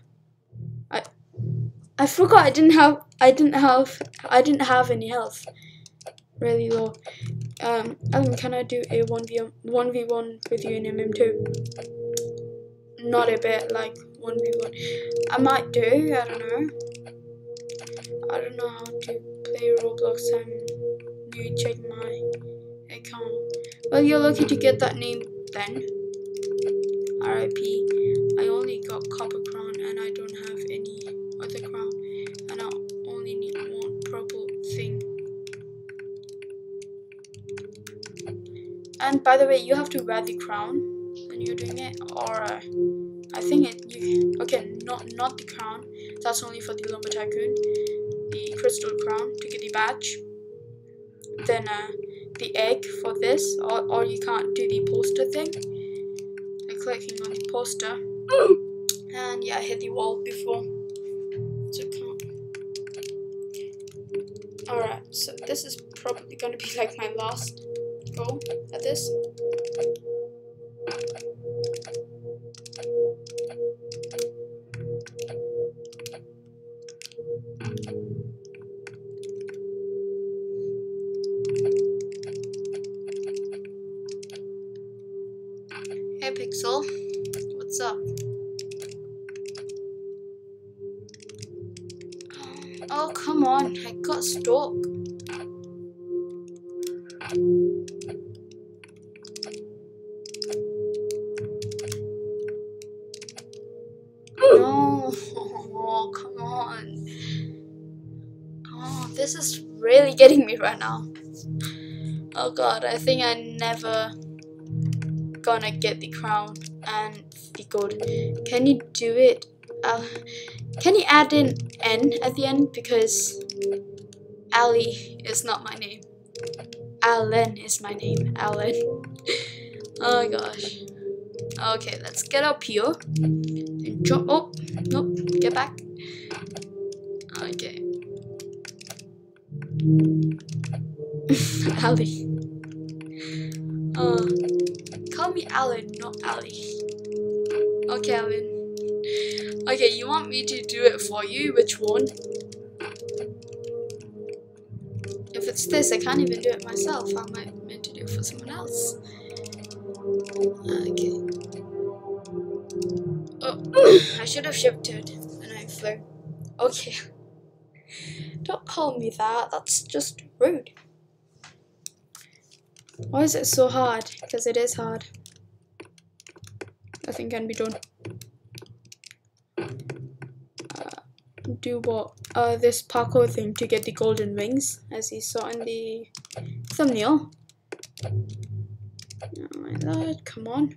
I I forgot I didn't have I didn't have I didn't have any health. Really low. Um, Alan, can I do a one v one with you in M M two? Not a bit, like one v one. I might do. I don't know. I don't know how to play Roblox. I'm new. Check my account. Well, you're lucky to get that name then. R I P. I only got copper crown and I don't have any other crown. And I only need one purple thing. And by the way, you have to wear the crown when you're doing it. Or uh, I think it. You, okay, not not the crown. That's only for the Lumber Tycoon. The crystal crown to get the badge, then uh, the egg for this, or, or you can't do the poster thing. I'm clicking on the poster, and yeah, I hit the wall before, so can't. Alright, so this is probably gonna be like my last go at this. Pixel, what's up? Oh, come on, I got stuck. No, oh, come on. Oh, this is really getting me right now. Oh god, I think I never gonna get the crown and the gold. Can you do it? Uh, can you add an N at the end, because Ali is not my name. Allen is my name. Allen. Oh gosh. Okay, let's get up here and jump. Oh nope. Get back. Okay. Ali. Uh. Call me Alan, not Ali. Okay, Alan. Okay, you want me to do it for you? Which one? If it's this, I can't even do it myself. I might be meant to do it for someone else. Okay. Oh, I should have shifted and I flew. Okay. Don't call me that. That's just rude. Why is it so hard? Because it is hard. Nothing can be done. Uh, do what? Uh, this parkour thing to get the golden wings, as you saw in the thumbnail. like that. Come on.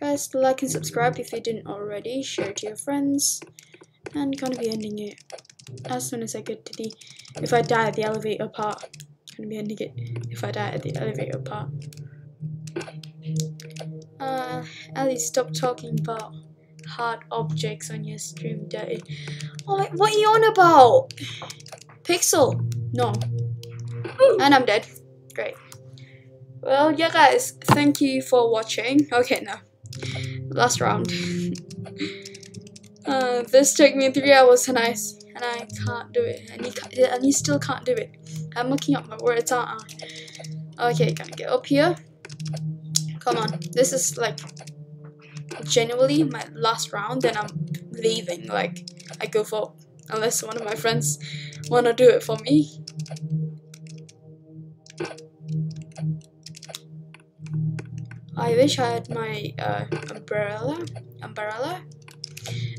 Guys, like and subscribe if you didn't already. Share it to your friends. And gonna be ending it as soon as I get to the if I die at the elevator part. Gonna be ending it if I die at the elevator part. Uh, Ellie, stop talking about hard objects on your stream, Daddy. Oh, what are you on about? Pixel? No. And I'm dead. Great. Well, yeah, guys. Thank you for watching. Okay, no. Last round. uh, this took me three hours, and I and I can't do it, and he and he still can't do it. I'm looking up my words, aren't I? Okay, gotta get up here. Come on, this is like genuinely my last round, and I'm leaving. Like, I go for unless one of my friends wanna do it for me. I wish I had my uh, umbrella. Umbrella.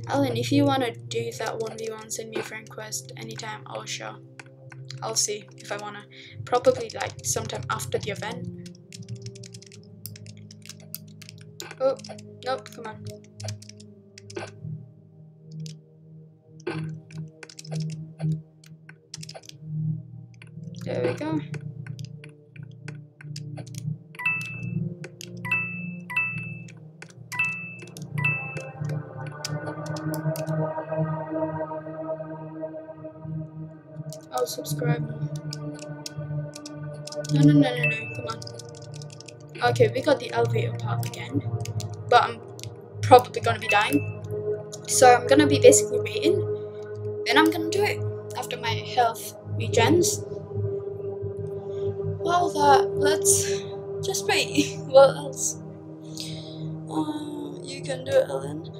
Alan, if you wanna do that one v one, send me a friend request anytime. Oh sure, I'll see if I wanna. Probably like sometime after the event. Oh, nope, come on. There we go. I'll subscribe. No, no, no, no, no, come on. Okay, we got the elevator part again. But I'm probably gonna be dying, so I'm gonna be basically waiting. Then I'm gonna do it after my health regens. Well, that let's just wait. What else? Uh, you can do it, Ellen.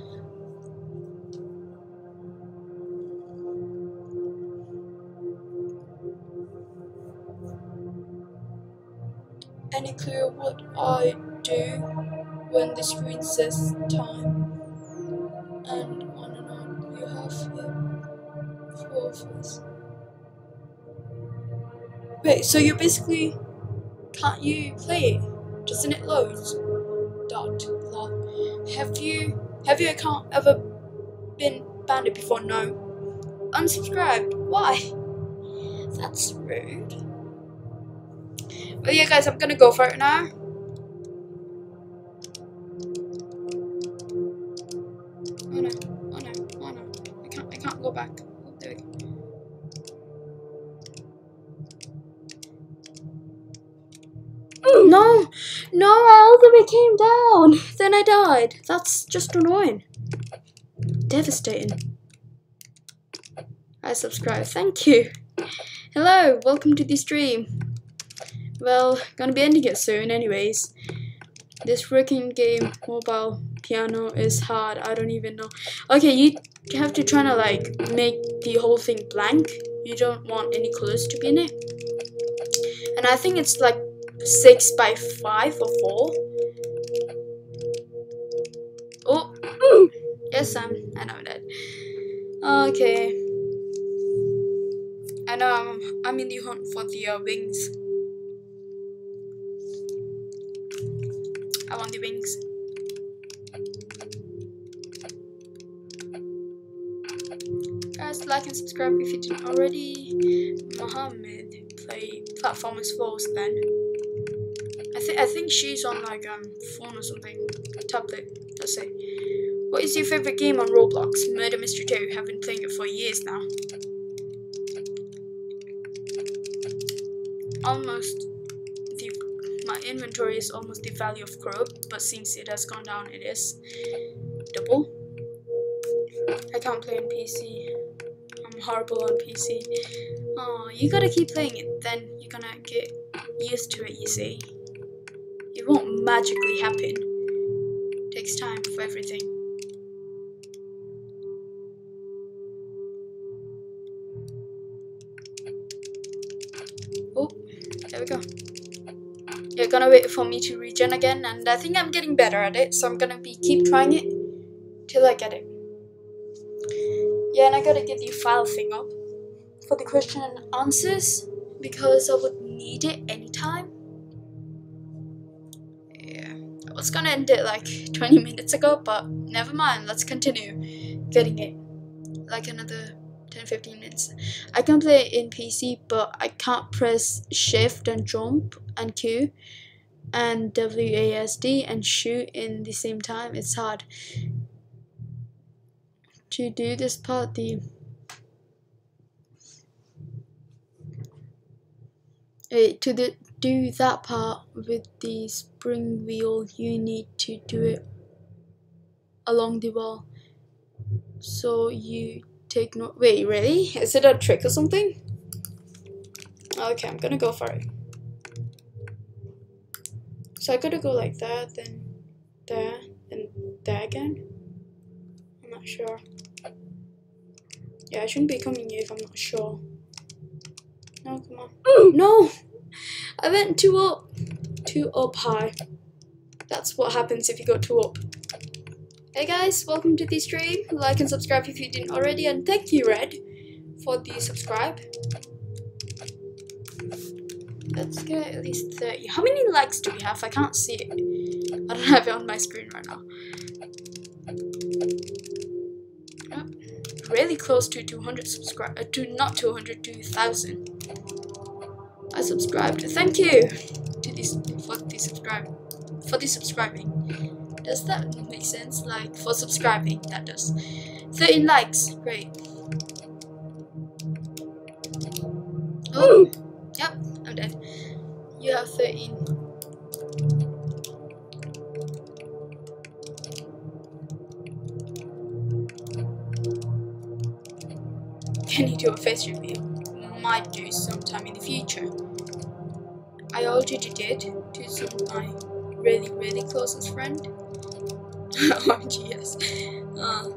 Any clue what I do? When the screen says time and on and on, you have here four of us. Wait, so you basically can't you play it? Doesn't it load? Dot log. Have you have your account ever been banned before? No. Unsubscribed. Why? That's rude. Well, yeah, guys, I'm gonna go for it now. No, no, I all the way came down, then I died. That's just annoying. Devastating. I subscribe, thank you. Hello, welcome to the stream. Well, gonna be ending it soon anyways. This freaking game, mobile piano, is hard. I don't even know. Okay, you have to try to like make the whole thing blank. You don't want any clues to be in it. And I think it's like six by five or four. Oh, mm. Yes, I'm. I know that. Okay. I know I'm. I'm in the hunt for the uh, wings. I want the wings. Guys, like and subscribe if you didn't already. Mohammed play platformers falls then. I think she's on like um phone or something, tablet. Let's say. What is your favorite game on Roblox? Murder Mystery two. I've been playing it for years now. Almost the my inventory is almost the value of crop, but since it has gone down, it is double. I can't play on P C. I'm horrible on P C. Oh, you gotta keep playing it, then you're gonna get used to it. You see. It won't magically happen. It takes time for everything. Oh, there we go. You're gonna wait for me to regen again, and I think I'm getting better at it, so I'm gonna be keep trying it till I get it. Yeah, and I gotta get the file thing up for the question and answers because I would need it anytime. was gonna end it like twenty minutes ago, but never mind, let's continue getting it like another ten fifteen minutes. I can play it in P C, but I can't press shift and jump and Q and W A S D and shoot in the same time. It's hard to do this part. The uh, to the do that part with the spring wheel, you need to do it along the wall. So you take no. Wait, really? Is it a trick or something? Okay, I'm gonna go for it. So I gotta go like that, then there, then there again. I'm not sure. Yeah, I shouldn't be coming here if I'm not sure. No, come on. Ooh, no! I went two up. Two up high. That's what happens if you go two up. Hey guys, welcome to the stream. Like and subscribe if you didn't already, and thank you, Red, for the subscribe. Let's get at least thirty. How many likes do we have? I can't see it. I don't have it on my screen right now. Oh, really close to two hundred subscribers. Uh, to not two hundred, two thousand. I subscribed. Thank you to this for the subscribe for the subscribing. Does that make sense? Like, for subscribing, that does. thirteen likes, great. Oh, yep, I'm dead. You have thirteen. Can you do a face reveal? Might do sometime in the future. I already did to some of my really, really closest friend. Oh, yes. Uh.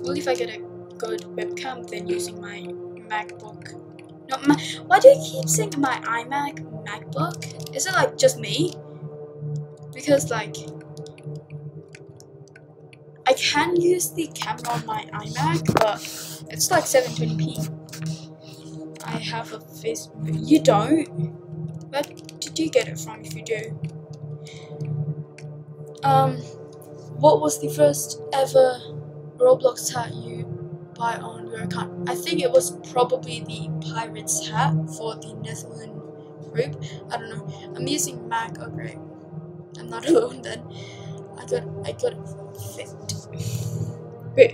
Well, if I get a good webcam, then using my MacBook. Not my. Why do I keep saying my iMac MacBook? Is it like just me? Because like I can use the camera on my iMac, but it's like seven twenty p. I have a Facebook. You don't? Where did you get it from if you do? Um, what was the first ever Roblox hat you buy on your account? I think it was probably the Pirates hat for the Netherlands group. I don't know. I'm using Mac. Oh great. I'm not alone then. I got I got fit. Wait.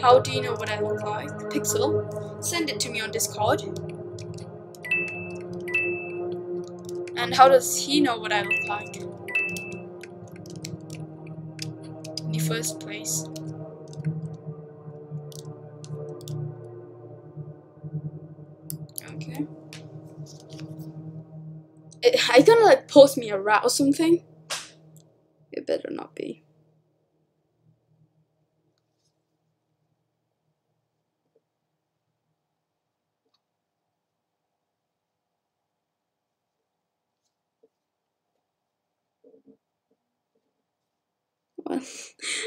How do you know what I look like? Pixel? Send it to me on Discord. And how does he know what I look like? In the first place. Okay. It, are you gonna like post me a rat or something? It better not be.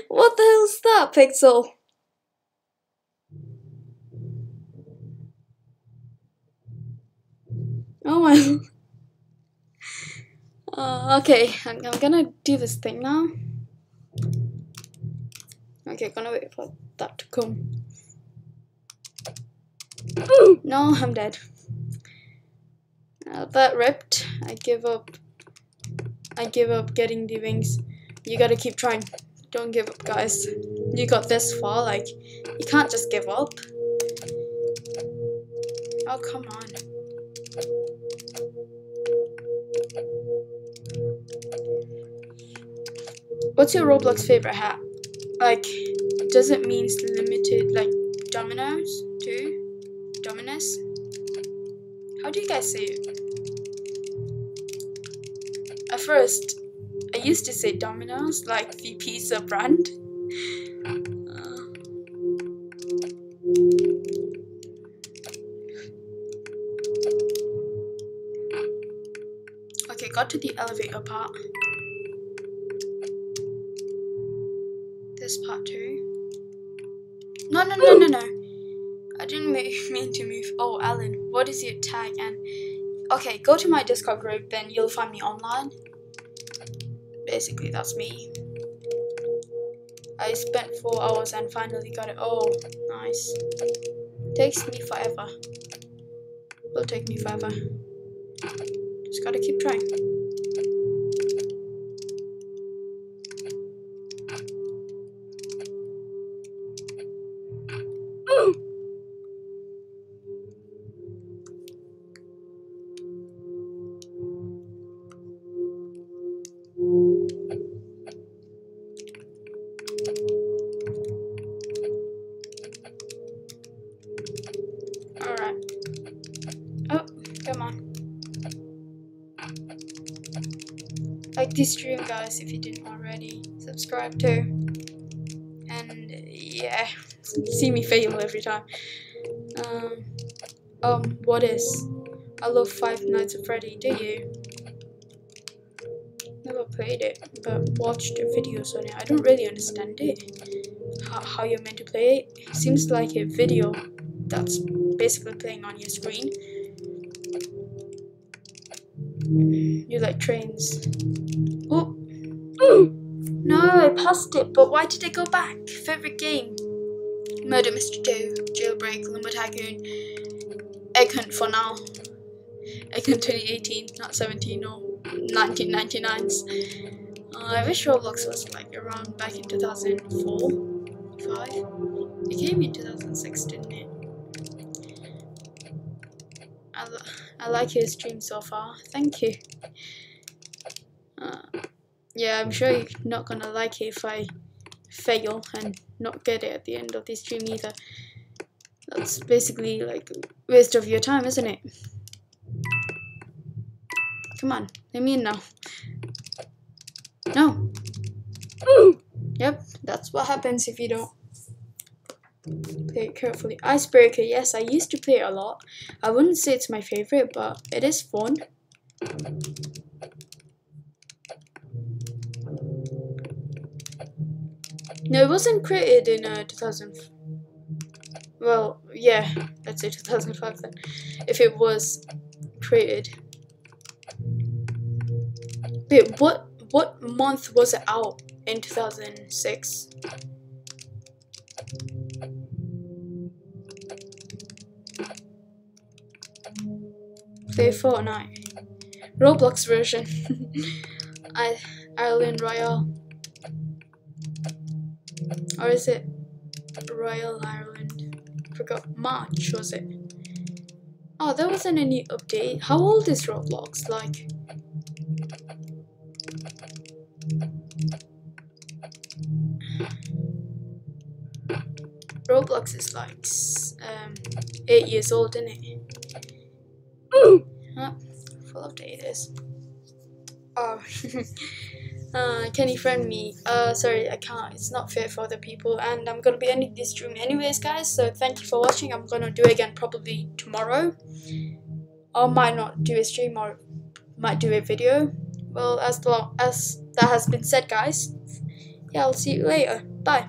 What the hell's that, Pixel? Oh my. Uh, okay, I'm, I'm gonna do this thing now. Okay, gonna wait for that to come. Ooh, no, I'm dead. Uh, that ripped. I give up. I give up getting the wings. You gotta keep trying. Don't give up, guys. You got this far, like, you can't just give up. Oh, come on. What's your Roblox favorite hat? Like, does it mean limited, like, Dominus too? Dominus? How do you guys say it? At first, I used to say Domino's, like the pizza brand. Uh, okay, got to the elevator part. This part too. No, no, no, no, no. I didn't mean to move. Oh, Alan, what is your tag? And okay, go to my Discord group, then you'll find me online. Basically, that's me. I spent four hours and finally got it. Oh, nice. Takes me forever. Will take me forever. Just gotta keep trying. This stream, guys, if you didn't already, subscribe to, and yeah, see me fail every time. Um, um, what is? I love Five Nights at Freddy. Do you? Never played it, but watched videos on it. I don't really understand it. How, how you're meant to play it? It seems like a video that's basically playing on your screen. You like trains. Oh, no, I passed it, but why did it go back? Favorite game? Murder Mystery two, Jailbreak, Lumber Tycoon, Egg Hunt for now. Egg Hunt twenty eighteen, not seventeen or nineteen ninety-nines. Uh, I wish Roblox was like around back in two thousand four, five. It came in two thousand six, didn't it? I, l I like your stream so far. Thank you. Uh, yeah, I'm sure you're not gonna like it if I fail and not get it at the end of the stream either. That's basically like a waste of your time, isn't it? Come on, let me in now. No. Ooh. Yep, that's what happens if you don't play it carefully. Icebreaker, yes, I used to play it a lot. I wouldn't say it's my favorite, but it is fun. No, it wasn't created in uh, two thousand. Well, yeah, let's say two thousand five then. If it was created. Wait, what, what month was it out in two thousand six? Play Fortnite. Roblox version. I Ireland Royale. Or is it Royal Ireland? Forgot. March was it? Oh, there wasn't any update. How old is Roblox? Like, Roblox is like um eight years old, isn't it? Ooh. Huh? Full update is. Oh. Uh, can you friend me? Uh, sorry, I can't. It's not fair for other people. And I'm gonna be ending this stream anyways, guys. So thank you for watching. I'm gonna do it again probably tomorrow. Or might not do a stream, or might do a video. Well, as long as that has been said, guys. Yeah, I'll see you later. Bye.